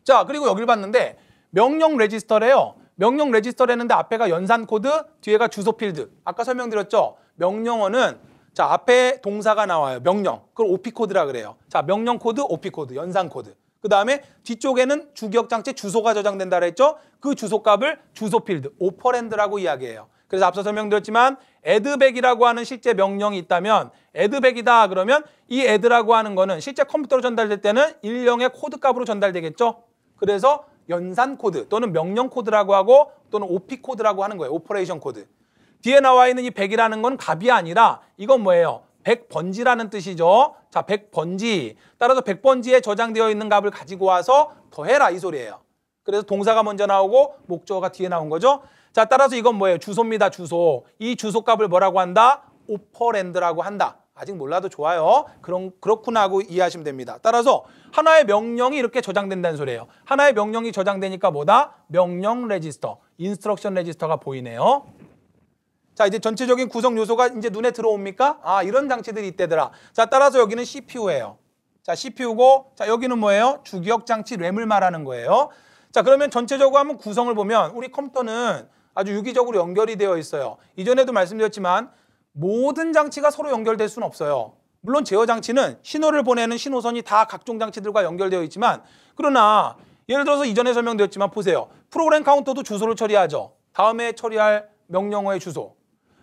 자, 그리고 여기를 봤는데 명령 레지스터래요. 명령 레지스터라는데 앞에가 연산 코드, 뒤에가 주소 필드. 아까 설명드렸죠? 명령어는, 자, 앞에 동사가 나와요. 명령. 그걸 OP 코드라 그래요. 자, 명령 코드, OP 코드, 연산 코드. 그 다음에 뒤쪽에는 주기억 장치에 주소가 저장된다 그랬죠? 그 주소 값을 주소 필드, 오퍼랜드라고 이야기해요. 그래서 앞서 설명드렸지만 애드백이라고 하는 실제 명령이 있다면, 애드백이다 그러면 이 애드라고 하는 거는 실제 컴퓨터로 전달될 때는 일련의 코드 값으로 전달되겠죠. 그래서 연산 코드 또는 명령 코드라고 하고, 또는 OP 코드라고 하는 거예요. 오퍼레이션 코드. 뒤에 나와 있는 이 백이라는 건 값이 아니라 이건 뭐예요? 백번지라는 뜻이죠. 자, 백번지. 따라서 백번지에 저장되어 있는 값을 가지고 와서 더해라, 이 소리예요. 그래서 동사가 먼저 나오고 목적어가 뒤에 나온 거죠. 자, 따라서 이건 뭐예요? 주소입니다, 주소. 이 주소 값을 뭐라고 한다? 오퍼랜드라고 한다. 아직 몰라도 좋아요. 그렇구나 하고 이해하시면 됩니다. 따라서 하나의 명령이 이렇게 저장된다는 소리예요. 하나의 명령이 저장되니까 뭐다? 명령 레지스터, 인스트럭션 레지스터가 보이네요. 자, 이제 전체적인 구성 요소가 이제 눈에 들어옵니까? 아, 이런 장치들이 있대더라. 자, 따라서 여기는 CPU예요. 자, CPU고, 자, 여기는 뭐예요? 주기억 장치, 램을 말하는 거예요. 자, 그러면 전체적으로 한번 구성을 보면 우리 컴퓨터는 아주 유기적으로 연결이 되어 있어요. 이전에도 말씀드렸지만 모든 장치가 서로 연결될 수는 없어요. 물론 제어 장치는 신호를 보내는 신호선이 다 각종 장치들과 연결되어 있지만, 그러나 예를 들어서 이전에 설명드렸지만 보세요. 프로그램 카운터도 주소를 처리하죠. 다음에 처리할 명령어의 주소.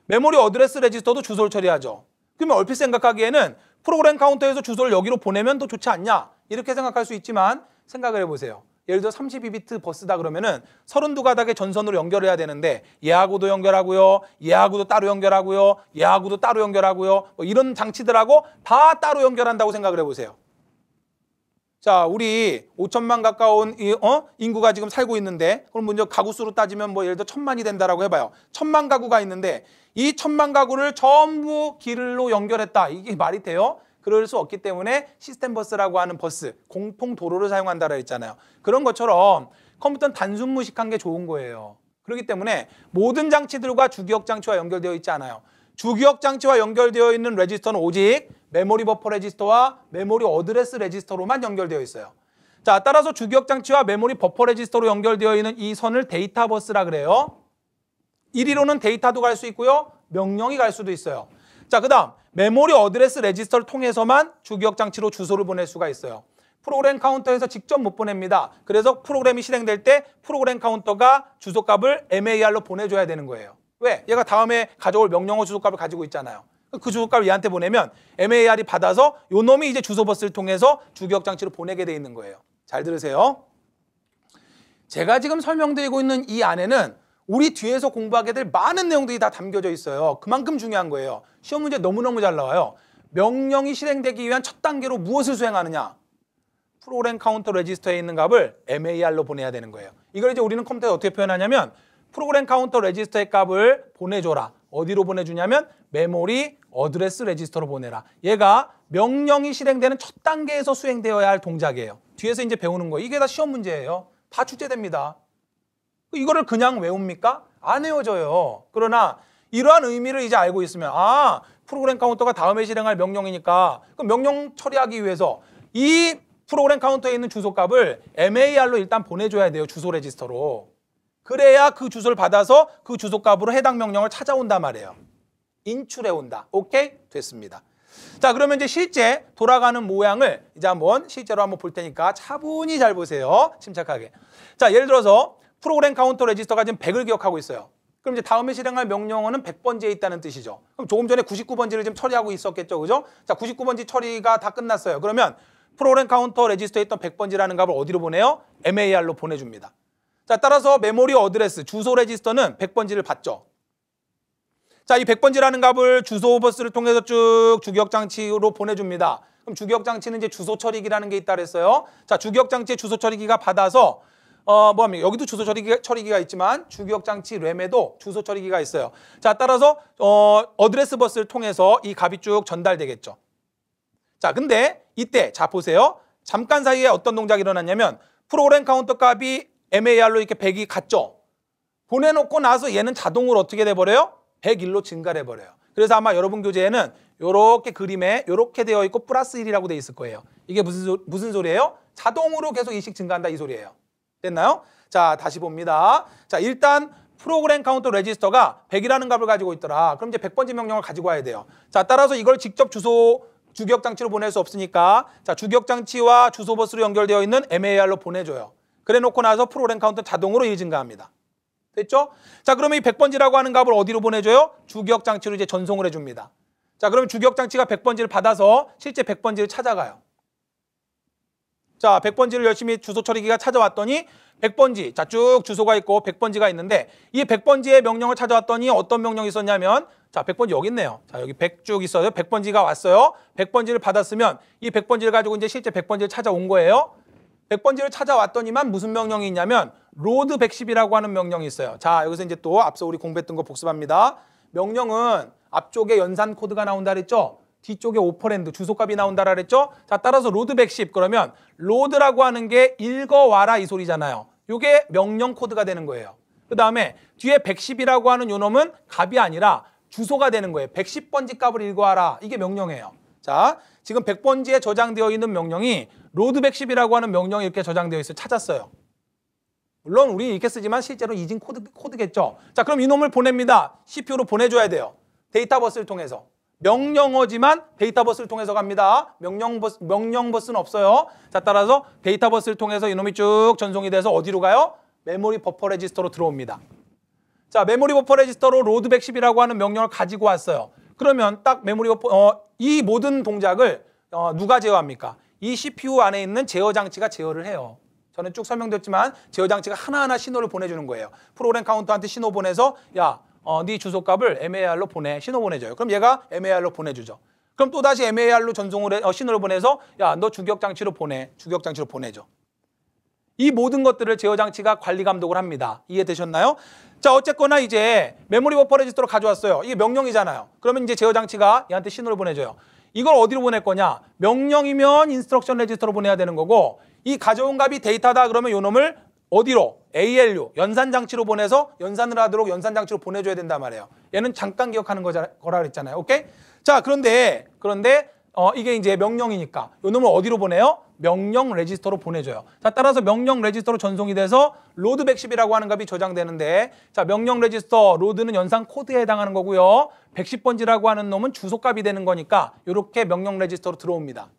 메모리 어드레스 레지스터도 주소를 처리하죠. 그러면 얼핏 생각하기에는 프로그램 카운터에서 주소를 여기로 보내면 더 좋지 않냐, 이렇게 생각할 수 있지만 생각을 해보세요. 예를 들어 32비트 버스다 그러면은 32가닥의 전선으로 연결해야 되는데 얘하고도 연결하고요, 얘하고도 따로 연결하고요, 얘하고도 따로 연결하고요, 뭐 이런 장치들하고 다 따로 연결한다고 생각을 해보세요. 자, 우리 5천만 가까운 인구가 지금 살고 있는데, 그럼 먼저 가구 수로 따지면 뭐 예를 들어 1,000만이 된다라고 해봐요. 1,000만 가구가 있는데 이 1,000만 가구를 전부 길로 연결했다, 이게 말이 돼요? 그럴 수 없기 때문에 시스템 버스라고 하는 버스, 공통 도로를 사용한다라 했잖아요. 그런 것처럼 컴퓨터는 단순 무식한 게 좋은 거예요. 그렇기 때문에 모든 장치들과 주기억 장치와 연결되어 있지 않아요. 주기억 장치와 연결되어 있는 레지스터는 오직 메모리 버퍼 레지스터와 메모리 어드레스 레지스터로만 연결되어 있어요. 자, 따라서 주기억 장치와 메모리 버퍼 레지스터로 연결되어 있는 이 선을 데이터 버스라 그래요. 1위로는 데이터도 갈 수 있고요, 명령이 갈 수도 있어요. 자, 그 다음 메모리 어드레스 레지스터를 통해서만 주기억 장치로 주소를 보낼 수가 있어요. 프로그램 카운터에서 직접 못 보냅니다. 그래서 프로그램이 실행될 때 프로그램 카운터가 주소값을 MAR로 보내줘야 되는 거예요. 왜? 얘가 다음에 가져올 명령어 주소값을 가지고 있잖아요. 그 주소값을 얘한테 보내면 MAR이 받아서 요놈이 이제 주소버스를 통해서 주기억 장치로 보내게 돼 있는 거예요. 잘 들으세요. 제가 지금 설명드리고 있는 이 안에는 우리 뒤에서 공부하게 될 많은 내용들이 다 담겨져 있어요. 그만큼 중요한 거예요. 시험 문제 너무너무 잘 나와요. 명령이 실행되기 위한 첫 단계로 무엇을 수행하느냐? 프로그램 카운터 레지스터에 있는 값을 MAR로 보내야 되는 거예요. 이걸 이제 우리는 컴퓨터에 어떻게 표현하냐면 프로그램 카운터 레지스터의 값을 보내줘라. 어디로 보내주냐면 메모리 어드레스 레지스터로 보내라. 얘가 명령이 실행되는 첫 단계에서 수행되어야 할 동작이에요. 뒤에서 이제 배우는 거예요. 이게 다 시험 문제예요. 다 출제됩니다. 이거를 그냥 외웁니까? 안 외워져요. 그러나 이러한 의미를 이제 알고 있으면 아, 프로그램 카운터가 다음에 실행할 명령이니까 그럼 명령 처리하기 위해서 이 프로그램 카운터에 있는 주소값을 MAR로 일단 보내줘야 돼요. 주소 레지스터로. 그래야 그 주소를 받아서 그 주소값으로 해당 명령을 찾아온다 말이에요. 인출해온다. 오케이? 됐습니다. 자, 그러면 이제 실제 돌아가는 모양을 이제 한번 실제로 한번 볼 테니까 차분히 잘 보세요. 침착하게. 자, 예를 들어서 프로그램 카운터 레지스터가 지금 100을 기억하고 있어요. 그럼 이제 다음에 실행할 명령어는 100번지에 있다는 뜻이죠. 그럼 조금 전에 99번지를 지금 처리하고 있었겠죠. 그죠? 자, 99번지 처리가 다 끝났어요. 그러면 프로그램 카운터 레지스터에 있던 100번지라는 값을 어디로 보내요? MAR로 보내줍니다. 자, 따라서 메모리 어드레스, 주소 레지스터는 100번지를 받죠. 자, 이 100번지라는 값을 주소 오버스를 통해서 쭉 주기억장치로 보내줍니다. 그럼 주기억장치는 이제 주소 처리기라는 게 있다 그랬어요. 자, 주기억장치의 주소 처리기가 받아서 뭐합니까? 여기도 주소 처리기가 있지만 주기억장치 램에도 주소 처리기가 있어요. 자, 따라서 어드레스 버스를 통해서 이 값이 쭉 전달되겠죠. 자, 근데 이때 자 보세요. 잠깐 사이에 어떤 동작이 일어났냐면 프로그램 카운터 값이 MAR로 이렇게 100이 갔죠. 보내놓고 나서 얘는 자동으로 어떻게 돼버려요? 101로 증가를 해버려요. 그래서 아마 여러분 교재에는 이렇게 그림에 이렇게 되어 있고 플러스 1이라고 돼 있을 거예요. 이게 무슨 소리예요? 자동으로 계속 이씩 증가한다 이 소리예요. 됐나요? 자, 다시 봅니다. 자, 일단 프로그램 카운터 레지스터가 100이라는 값을 가지고 있더라. 그럼 이제 100번째 명령을 가지고 와야 돼요. 자, 따라서 이걸 직접 주기억장치로 보낼 수 없으니까 자, 주기억장치와 주소버스로 연결되어 있는 MAR로 보내줘요. 그래놓고 나서 프로그램 카운터 자동으로 1 증가합니다. 됐죠? 자, 그러면 이 100번지라고 하는 값을 어디로 보내줘요? 주기억장치로 이제 전송을 해줍니다. 자, 그러면 주기억장치가 100번지를 받아서 실제 100번지를 찾아가요. 자, 100번지를 열심히 주소 처리기가 찾아왔더니 100번지, 자, 쭉 주소가 있고 100번지가 있는데 이 100번지의 명령을 찾아왔더니 어떤 명령이 있었냐면 자, 100번지 여기 있네요. 자, 여기 100 쭉 있어요. 100번지가 왔어요. 100번지를 받았으면 이 100번지를 가지고 이제 실제 100번지를 찾아온 거예요. 100번지를 찾아왔더니만 무슨 명령이 있냐면 로드 110이라고 하는 명령이 있어요. 자, 여기서 이제 또 앞서 우리 공부했던 거 복습합니다. 명령은 앞쪽에 연산 코드가 나온다 그랬죠? 뒤쪽에 오퍼랜드, 주소값이 나온다 그랬죠? 자, 따라서 로드 110 그러면 로드라고 하는 게 읽어와라 이 소리잖아요. 이게 명령 코드가 되는 거예요. 그 다음에 뒤에 110이라고 하는 요놈은 값이 아니라 주소가 되는 거예요. 110번지 값을 읽어와라. 이게 명령이에요. 자, 지금 100번지에 저장되어 있는 명령이 로드 110이라고 하는 명령이 이렇게 저장되어 있어요. 찾았어요. 물론 우리는 이렇게 쓰지만 실제로 이진 코드겠죠. 자, 그럼 이놈을 보냅니다. CPU로 보내줘야 돼요. 데이터버스를 통해서. 명령어지만 데이터버스를 통해서 갑니다. 명령버스는 없어요. 자, 따라서 데이터버스를 통해서 이놈이 쭉 전송이 돼서 어디로 가요? 메모리 버퍼 레지스터로 들어옵니다. 자, 메모리 버퍼 레지스터로 로드 110이라고 하는 명령을 가지고 왔어요. 그러면 딱 메모리 버퍼 이 모든 동작을 누가 제어합니까? 이 CPU 안에 있는 제어 장치가 제어를 해요. 저는 쭉 설명드렸지만 제어 장치가 하나하나 신호를 보내주는 거예요. 프로그램 카운터한테 신호 보내서 야, 네 주소값을 MAR로 보내. 신호 보내줘요. 그럼 얘가 MAR로 보내주죠. 그럼 또다시 MAR로 전송을 신호를 보내서 야, 너 주기억장치로 보내. 주기억장치로 보내줘. 이 모든 것들을 제어 장치가 관리 감독을 합니다. 이해되셨나요? 자, 어쨌거나 이제 메모리 버퍼 레지스터로 가져왔어요. 이게 명령이잖아요. 그러면 이제 제어 장치가 얘한테 신호를 보내줘요. 이걸 어디로 보낼 거냐? 명령이면 인스트럭션 레지스터로 보내야 되는 거고 이 가져온 값이 데이터다 그러면 요놈을 어디로? ALU, 연산장치로 보내서 연산을 하도록 연산장치로 보내줘야 된단 말이에요. 얘는 잠깐 기억하는 거라 그랬잖아요. 오케이? 자, 그런데 이게 이제 명령이니까 요놈을 어디로 보내요? 명령 레지스터로 보내줘요. 자, 따라서 명령 레지스터로 전송이 돼서 로드 110이라고 하는 값이 저장되는데 자, 명령 레지스터 로드는 연산 코드에 해당하는 거고요. 110번지라고 하는 놈은 주소값이 되는 거니까 이렇게 명령 레지스터로 들어옵니다.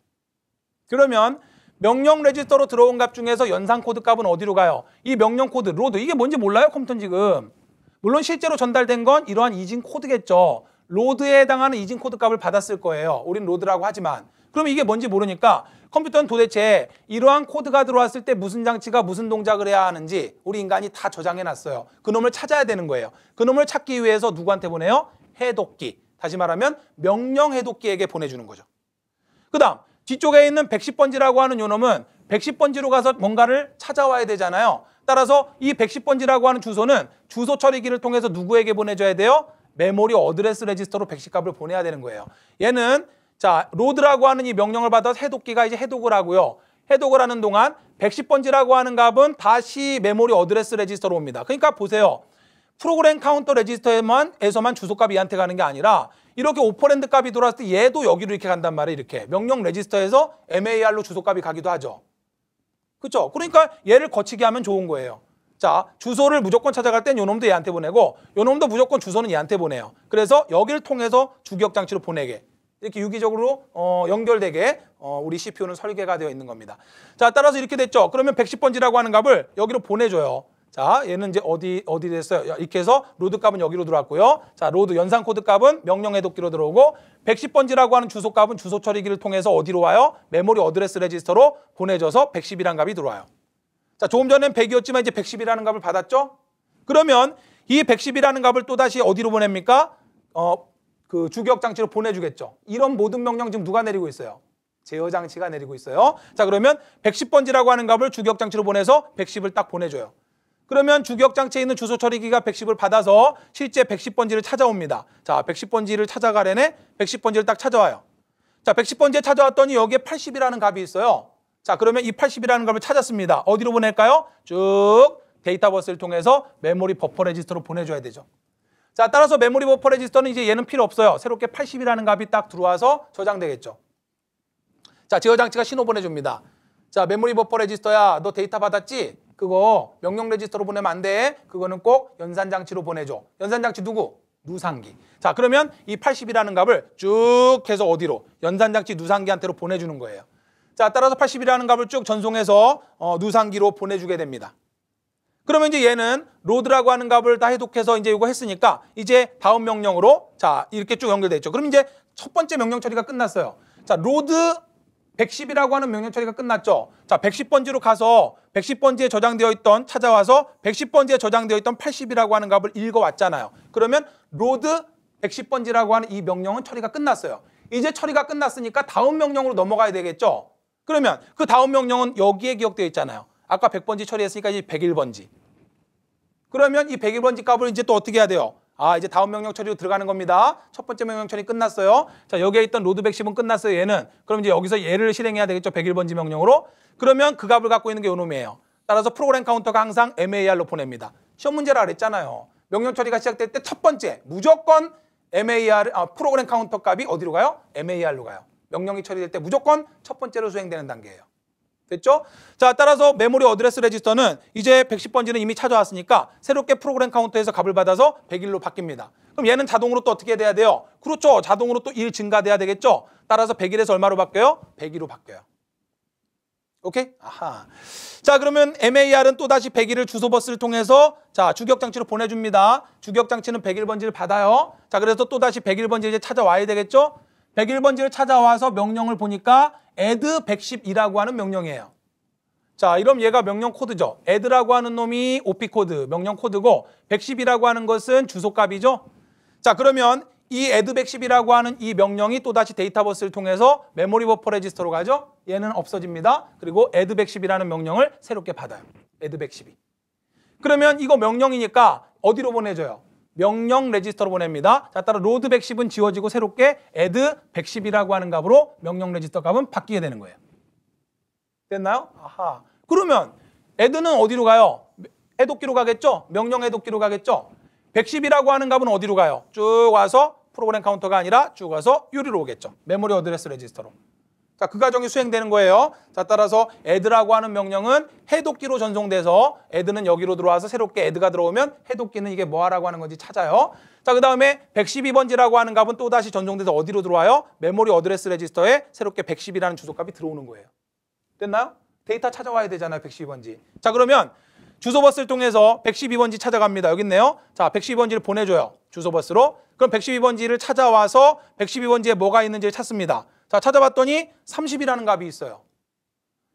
그러면 명령 레지스터로 들어온 값 중에서 연산 코드 값은 어디로 가요? 이 명령 코드, 로드, 이게 뭔지 몰라요? 컴퓨터는 지금. 물론 실제로 전달된 건 이러한 이진 코드겠죠. 로드에 해당하는 이진 코드 값을 받았을 거예요. 우린 로드라고 하지만. 그럼 이게 뭔지 모르니까 컴퓨터는 도대체 이러한 코드가 들어왔을 때 무슨 장치가 무슨 동작을 해야 하는지 우리 인간이 다 저장해놨어요. 그놈을 찾아야 되는 거예요. 그놈을 찾기 위해서 누구한테 보내요? 해독기. 다시 말하면 명령 해독기에게 보내주는 거죠. 그 다음 뒤쪽에 있는 110번지라고 하는 요놈은 110번지로 가서 뭔가를 찾아와야 되잖아요. 따라서 이 110번지라고 하는 주소는 주소 처리기를 통해서 누구에게 보내줘야 돼요? 메모리 어드레스 레지스터로 110값을 보내야 되는 거예요. 얘는 자 로드라고 하는 이 명령을 받아서 해독기가 이제 해독을 하고요. 해독을 하는 동안 110번지라고 하는 값은 다시 메모리 어드레스 레지스터로 옵니다. 그러니까 보세요. 프로그램 카운터 레지스터에서만 주소값이 얘한테 가는 게 아니라 이렇게 오퍼랜드 값이 돌아왔을 때 얘도 여기로 이렇게 간단 말이에요. 이렇게 명령 레지스터에서 MAR로 주소값이 가기도 하죠. 그렇죠? 그러니까 얘를 거치게 하면 좋은 거예요. 자, 주소를 무조건 찾아갈 땐 요놈도 얘한테 보내고 요놈도 무조건 주소는 얘한테 보내요. 그래서 여기를 통해서 주기억장치로 보내게. 이렇게 유기적으로 연결되게 우리 CPU는 설계가 되어 있는 겁니다. 자, 따라서 이렇게 됐죠. 그러면 110번지라고 하는 값을 여기로 보내줘요. 자, 얘는 이제 어디 됐어요? 이렇게 해서 로드 값은 여기로 들어왔고요. 자, 로드 연산 코드 값은 명령 해독기로 들어오고 110번지라고 하는 주소 값은 주소 처리기를 통해서 어디로 와요? 메모리 어드레스 레지스터로 보내줘서 110이라는 값이 들어와요. 자, 조금 전엔 100이었지만 이제 110이라는 값을 받았죠? 그러면 이 110이라는 값을 또다시 어디로 보냅니까? 그 주기억 장치로 보내주겠죠. 이런 모든 명령 지금 누가 내리고 있어요? 제어 장치가 내리고 있어요. 자, 그러면 110번지라고 하는 값을 주기억 장치로 보내서 110을 딱 보내줘요. 그러면 주기억 장치에 있는 주소 처리기가 110을 받아서 실제 110번지를 찾아옵니다. 자, 110번지를 찾아가려네. 110번지를 딱 찾아와요. 자, 110번지에 찾아왔더니 여기에 80이라는 값이 있어요. 자, 그러면 이 80이라는 값을 찾았습니다. 어디로 보낼까요? 쭉 데이터버스를 통해서 메모리 버퍼 레지스터로 보내줘야 되죠. 자, 따라서 메모리 버퍼 레지스터는 이제 얘는 필요 없어요. 새롭게 80이라는 값이 딱 들어와서 저장되겠죠. 자, 제어 장치가 신호 보내줍니다. 자, 메모리 버퍼 레지스터야, 너 데이터 받았지? 그거 명령 레지스터로 보내면 안 돼. 그거는 꼭 연산 장치로 보내줘. 연산 장치 누구? 누상기. 자, 그러면 이 80이라는 값을 쭉 해서 어디로? 연산 장치 누상기한테로 보내주는 거예요. 자, 따라서 80이라는 값을 쭉 전송해서 누상기로 보내주게 됩니다. 그러면 이제 얘는 로드라고 하는 값을 다 해독해서 이제 이거 했으니까 이제 다음 명령으로 자 이렇게 쭉 연결돼 있죠. 그럼 이제 첫 번째 명령 처리가 끝났어요. 자, 로드 110이라고 하는 명령 처리가 끝났죠. 자, 110번지로 가서 110번지에 저장되어 있던 찾아와서 110번지에 저장되어 있던 80이라고 하는 값을 읽어왔잖아요. 그러면 로드 110번지라고 하는 이 명령은 처리가 끝났어요. 이제 처리가 끝났으니까 다음 명령으로 넘어가야 되겠죠. 그러면 그 다음 명령은 여기에 기억되어 있잖아요. 아까 100번지 처리했으니까 이제 101번지. 그러면 이 101번지 값을 이제 또 어떻게 해야 돼요? 아, 이제 다음 명령 처리로 들어가는 겁니다. 첫 번째 명령 처리 끝났어요. 자, 여기에 있던 로드 110은 끝났어요. 얘는. 그럼 이제 여기서 얘를 실행해야 되겠죠. 101번지 명령으로. 그러면 그 값을 갖고 있는 게 요 놈이에요. 따라서 프로그램 카운터가 항상 MAR로 보냅니다. 시험 문제라 그랬잖아요. 명령 처리가 시작될 때 첫 번째 무조건 프로그램 카운터 값이 어디로 가요? MAR로 가요. 명령이 처리될 때 무조건 첫 번째로 수행되는 단계예요. 됐죠? 자, 따라서 메모리 어드레스 레지스터는 이제 110번지는 이미 찾아왔으니까 새롭게 프로그램 카운터에서 값을 받아서 101로 바뀝니다. 그럼 얘는 자동으로 또 어떻게 돼야 돼요? 그렇죠. 자동으로 또 1 증가돼야 되겠죠? 따라서 101에서 얼마로 바뀌어요? 102로 바뀌어요. 오케이? 아하. 자, 그러면 MAR은 또다시 101을 주소버스를 통해서 자 주기억장치로 보내줍니다. 주기억장치는 101번지를 받아요. 자, 그래서 또다시 101번지 이제 찾아와야 되겠죠? 101번지를 찾아와서 명령을 보니까 add 110이라고 하는 명령이에요. 자, 이럼 얘가 명령 코드죠. add라고 하는 놈이 OP 코드, 명령 코드고 110이라고 하는 것은 주소값이죠. 자, 그러면 이 add 110이라고 하는 이 명령이 또다시 데이터버스를 통해서 메모리 버퍼 레지스터로 가죠. 얘는 없어집니다. 그리고 add 110이라는 명령을 새롭게 받아요. add 110이. 그러면 이거 명령이니까 어디로 보내줘요? 명령 레지스터로 보냅니다. 자, 따라 로드 110은 지워지고 새롭게 add 110이라고 하는 값으로 명령 레지스터 값은 바뀌게 되는 거예요. 됐나요? 아하. 그러면 add는 어디로 가요? 해독기로 가겠죠? 명령 해독기로 가겠죠? 110이라고 하는 값은 어디로 가요? 쭉 와서 프로그램 카운터가 아니라 쭉 와서 유리로 오겠죠. 메모리 어드레스 레지스터로. 자, 그 과정이 수행되는 거예요. 자, 따라서 add라고 하는 명령은 해독기로 전송돼서 add는 여기로 들어와서 새롭게 add가 들어오면 해독기는 이게 뭐하라고 하는 건지 찾아요. 자, 그 다음에 112번지라고 하는 값은 또다시 전송돼서 어디로 들어와요? 메모리 어드레스 레지스터에 새롭게 110이라는 주소값이 들어오는 거예요. 됐나요? 데이터 찾아와야 되잖아요. 112번지. 자, 그러면 주소버스를 통해서 112번지 찾아갑니다. 여기 있네요. 자, 112번지를 보내줘요. 주소버스로. 그럼 112번지를 찾아와서 112번지에 뭐가 있는지를 찾습니다. 자, 찾아봤더니 30이라는 값이 있어요.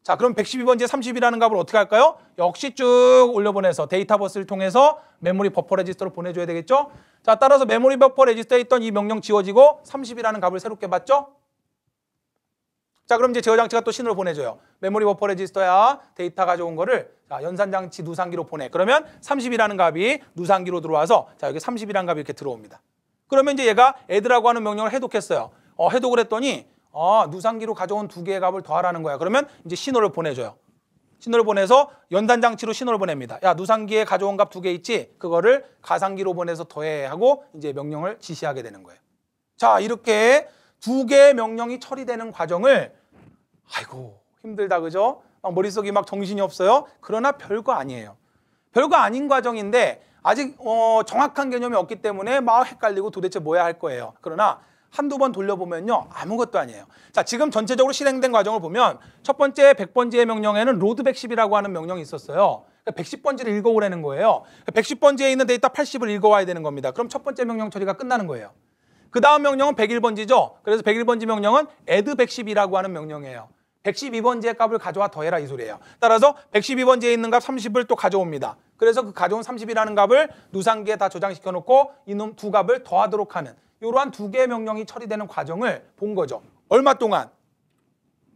자, 그럼 112번지에 30이라는 값을 어떻게 할까요? 역시 쭉 올려보내서 데이터버스를 통해서 메모리 버퍼 레지스터로 보내줘야 되겠죠? 자, 따라서 메모리 버퍼 레지스터에 있던 이 명령 지워지고 30이라는 값을 새롭게 받죠? 자, 그럼 이제 제어장치가 또 신호를 보내줘요. 메모리 버퍼 레지스터야 데이터 가져온 거를 자, 연산장치 누상기로 보내. 그러면 30이라는 값이 누상기로 들어와서 자, 여기 30이라는 값이 이렇게 들어옵니다. 그러면 이제 얘가 add라고 하는 명령을 해독했어요. 해독을 했더니 누상기로 가져온 두 개의 값을 더하라는 거야. 그러면 이제 신호를 보내줘요. 신호를 보내서 연산장치로 신호를 보냅니다. 야, 누상기에 가져온 값 두 개 있지? 그거를 가상기로 보내서 더해 하고 이제 명령을 지시하게 되는 거예요. 자, 이렇게 두 개의 명령이 처리되는 과정을, 아이고 힘들다 그죠? 막 머릿속이 막 정신이 없어요. 그러나 별거 아니에요. 별거 아닌 과정인데 아직 정확한 개념이 없기 때문에 막 헷갈리고 도대체 뭐야 할 거예요. 그러나 한두 번 돌려보면요, 아무것도 아니에요. 자, 지금 전체적으로 실행된 과정을 보면 첫 번째 100번지의 명령에는 로드 110이라고 하는 명령이 있었어요. 그러니까 110번지를 읽어오라는 거예요. 110번지에 있는 데이터 80을 읽어와야 되는 겁니다. 그럼 첫 번째 명령 처리가 끝나는 거예요. 그 다음 명령은 101번지죠. 그래서 101번지 명령은 add 110이라고 하는 명령이에요. 112번지의 값을 가져와 더해라 이 소리예요. 따라서 112번지에 있는 값 30을 또 가져옵니다. 그래서 그 가져온 30이라는 값을 누상기에 다 저장시켜 놓고 이놈 두 값을 더하도록 하는 이러한 두 개의 명령이 처리되는 과정을 본 거죠. 얼마 동안?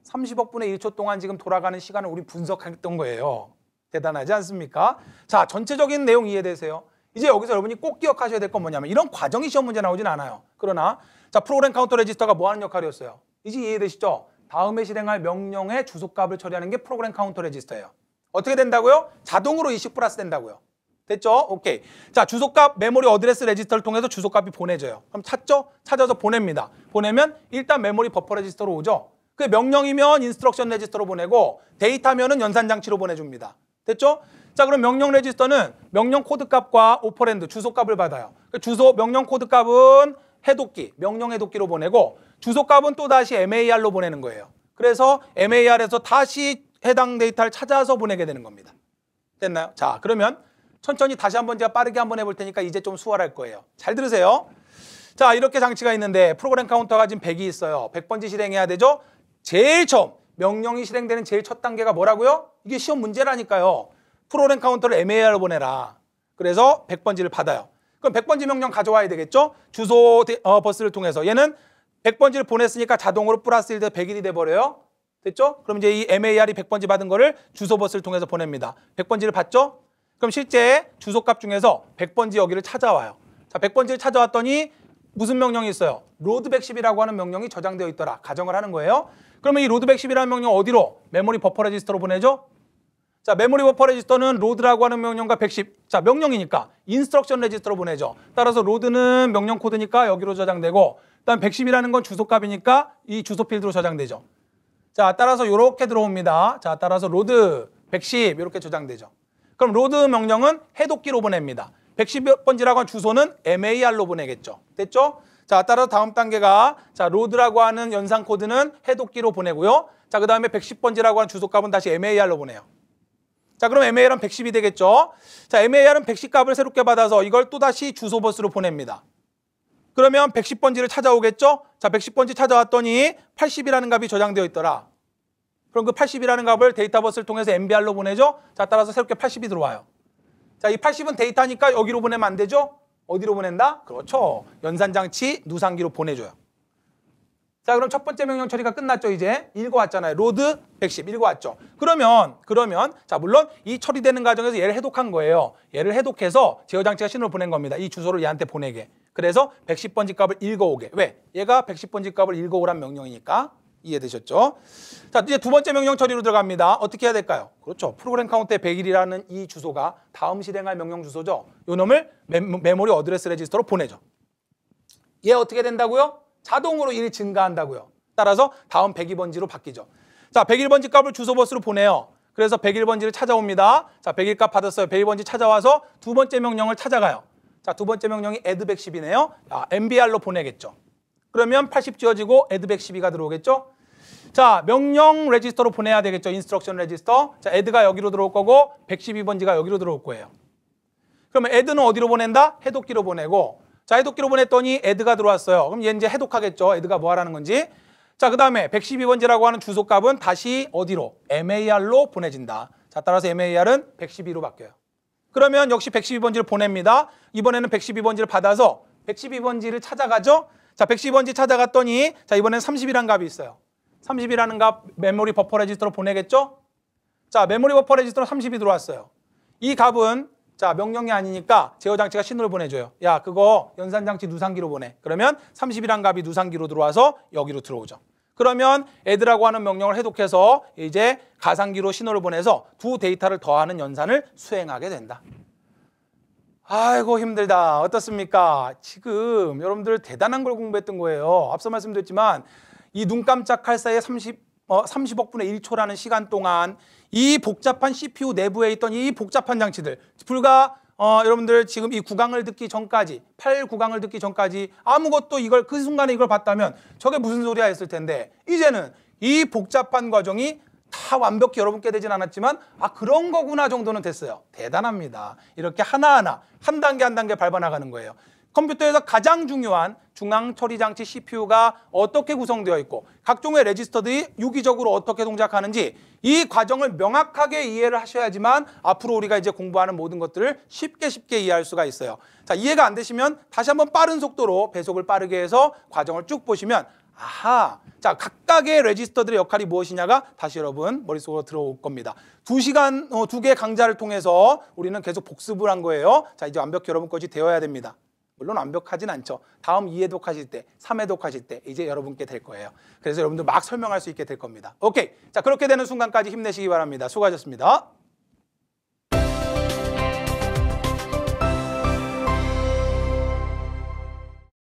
30억 분의 1초 동안 지금 돌아가는 시간을 우리 분석했던 거예요. 대단하지 않습니까? 자, 전체적인 내용 이해되세요? 이제 여기서 여러분이 꼭 기억하셔야 될 건 뭐냐면 이런 과정이 시험 문제 나오진 않아요. 그러나 자, 프로그램 카운터 레지스터가 뭐 하는 역할이었어요? 이제 이해되시죠? 다음에 실행할 명령의 주소값을 처리하는 게 프로그램 카운터 레지스터예요. 어떻게 된다고요? 자동으로 이식 플러스 된다고요. 됐죠? 오케이. 자, 주소값 메모리 어드레스 레지스터를 통해서 주소값이 보내져요. 그럼 찾죠? 찾아서 보냅니다. 보내면 일단 메모리 버퍼 레지스터로 오죠. 그 명령이면 인스트럭션 레지스터로 보내고 데이터면은 연산장치로 보내줍니다. 됐죠? 자, 그럼 명령 레지스터는 명령 코드 값과 오퍼랜드 주소값을 받아요. 그 주소 명령 코드 값은 해독기, 명령 해독기로 보내고 주소값은 또 다시 MAR로 보내는 거예요. 그래서 MAR에서 다시 해당 데이터를 찾아서 보내게 되는 겁니다. 됐나요? 자, 그러면 천천히 다시 한번 제가 빠르게 한번 해볼 테니까 이제 좀 수월할 거예요. 잘 들으세요. 자, 이렇게 장치가 있는데 프로그램 카운터가 지금 100이 있어요. 100번지 실행해야 되죠? 제일 처음 명령이 실행되는 제일 첫 단계가 뭐라고요? 이게 시험 문제라니까요. 프로그램 카운터를 MAR로 보내라. 그래서 100번지를 받아요. 그럼 100번지 명령 가져와야 되겠죠? 주소 버스를 통해서 얘는 100번지를 보냈으니까 자동으로 플러스 1대 100일이 돼버려요. 됐죠? 그럼 이제 이 MAR이 100번지 받은 거를 주소 버스를 통해서 보냅니다. 100번지를 받죠? 그럼 실제 주소값 중에서 100번지 여기를 찾아와요. 자, 100번지를 찾아왔더니 무슨 명령이 있어요? 로드 110이라고 하는 명령이 저장되어 있더라. 가정을 하는 거예요. 그러면 이 로드 110이라는 명령 어디로? 메모리 버퍼 레지스터로 보내죠? 자, 메모리 버퍼 레지스터는 로드라고 하는 명령과 110. 자, 명령이니까 인스트럭션 레지스터로 보내죠. 따라서 로드는 명령 코드니까 여기로 저장되고 일단 110이라는 건 주소값이니까 이 주소 필드로 저장되죠. 자, 따라서 이렇게 들어옵니다. 자, 따라서 로드 110 이렇게 저장되죠. 그럼 로드 명령은 해독기로 보냅니다. 110번지라고 한 주소는 MAR로 보내겠죠. 됐죠? 자, 따라서 다음 단계가 자, 로드라고 하는 연산 코드는 해독기로 보내고요. 자, 그 다음에 110번지라고 한 주소값은 다시 MAR로 보내요. 자, 그럼 MAR은 110이 되겠죠. 자, MAR은 110 값을 새롭게 받아서 이걸 또다시 주소 버스로 보냅니다. 그러면 110번지를 찾아오겠죠? 자, 110번지 찾아왔더니 80이라는 값이 저장되어 있더라. 그럼 그 80이라는 값을 데이터 버스를 통해서 MBR로 보내죠? 자, 따라서 새롭게 80이 들어와요. 자, 이 80은 데이터니까 여기로 보내면 안 되죠? 어디로 보낸다? 그렇죠. 연산장치 누상기로 보내줘요. 자, 그럼 첫 번째 명령 처리가 끝났죠, 이제. 읽어왔잖아요. 로드 110 읽어왔죠. 그러면 자, 물론 이 처리되는 과정에서 얘를 해독한 거예요. 얘를 해독해서 제어장치가 신호를 보낸 겁니다. 이 주소를 얘한테 보내게. 그래서 110번지 값을 읽어오게. 왜? 얘가 110번지 값을 읽어오란 명령이니까. 이해되셨죠? 자, 이제 두 번째 명령 처리로 들어갑니다. 어떻게 해야 될까요? 그렇죠. 프로그램 카운터의 100일이라는 이 주소가 다음 실행할 명령 주소죠. 요 놈을 메모리 어드레스 레지스터로 보내죠. 얘 어떻게 된다고요? 자동으로 1이 증가한다고요. 따라서 다음 102번지로 바뀌죠. 자, 101번지 값을 주소 버스로 보내요. 그래서 101번지를 찾아옵니다. 자, 101 값 받았어요. 101번지 찾아와서 두 번째 명령을 찾아가요. 자, 두 번째 명령이 add 110이네요. 자, MBR로 보내겠죠. 그러면 80 지워지고 add 112가 들어오겠죠. 자, 명령 레지스터로 보내야 되겠죠. 인스트럭션 레지스터. 자, add가 여기로 들어올 거고 112번지가 여기로 들어올 거예요. 그러면 add는 어디로 보낸다? 해독기로 보내고. 자, 해독기로 보냈더니 add가 들어왔어요. 그럼 얘 이제 해독하겠죠. add가 뭐 하라는 건지. 자, 그 다음에 112번지라고 하는 주소값은 다시 어디로? MAR로 보내진다. 자, 따라서 MAR은 112로 바뀌어요. 그러면 역시 112번지를 보냅니다. 이번에는 112번지를 받아서 112번지를 찾아가죠. 자, 112번지 찾아갔더니 자, 이번에는 30이라는 값이 있어요. 30이라는 값 메모리 버퍼 레지스터로 보내겠죠? 자, 메모리 버퍼 레지스터로 30이 들어왔어요. 이 값은 자, 명령이 아니니까 제어 장치가 신호를 보내줘요. 야, 그거 연산 장치 누상기로 보내. 그러면 30이란 값이 누상기로 들어와서 여기로 들어오죠. 그러면 add라고 하는 명령을 해독해서 이제 가상기로 신호를 보내서 두 데이터를 더하는 연산을 수행하게 된다. 아이고, 힘들다. 어떻습니까? 지금 여러분들 대단한 걸 공부했던 거예요. 앞서 말씀드렸지만 이 눈 깜짝할 사이에 30억 분의 1초라는 시간 동안 이 복잡한 CPU 내부에 있던 이 복잡한 장치들, 불과 여러분들 지금 이 9강을 듣기 전까지 8, 9강을 듣기 전까지 아무것도 이걸 그 순간에 이걸 봤다면 저게 무슨 소리야 했을 텐데, 이제는 이 복잡한 과정이 다 완벽히 여러분께 되진 않았지만 아, 그런 거구나 정도는 됐어요. 대단합니다. 이렇게 하나하나 한 단계 한 단계 밟아 나가는 거예요. 컴퓨터에서 가장 중요한 중앙처리장치 CPU가 어떻게 구성되어 있고 각종의 레지스터들이 유기적으로 어떻게 동작하는지 이 과정을 명확하게 이해를 하셔야지만 앞으로 우리가 이제 공부하는 모든 것들을 쉽게 이해할 수가 있어요. 자, 이해가 안 되시면 다시 한번 빠른 속도로 배속을 빠르게 해서 과정을 쭉 보시면 아하, 자, 각각의 레지스터들의 역할이 무엇이냐가 다시 여러분 머릿속으로 들어올 겁니다. 2시간, 2개의 강좌를 통해서 우리는 계속 복습을 한 거예요. 자, 이제 완벽히 여러분 것이 되어야 됩니다. 물론 완벽하진 않죠. 다음 2회독 하실 때, 3회독 하실 때 이제 여러분께 될 거예요. 그래서 여러분들 막 설명할 수 있게 될 겁니다. 오케이. 자, 그렇게 되는 순간까지 힘내시기 바랍니다. 수고하셨습니다.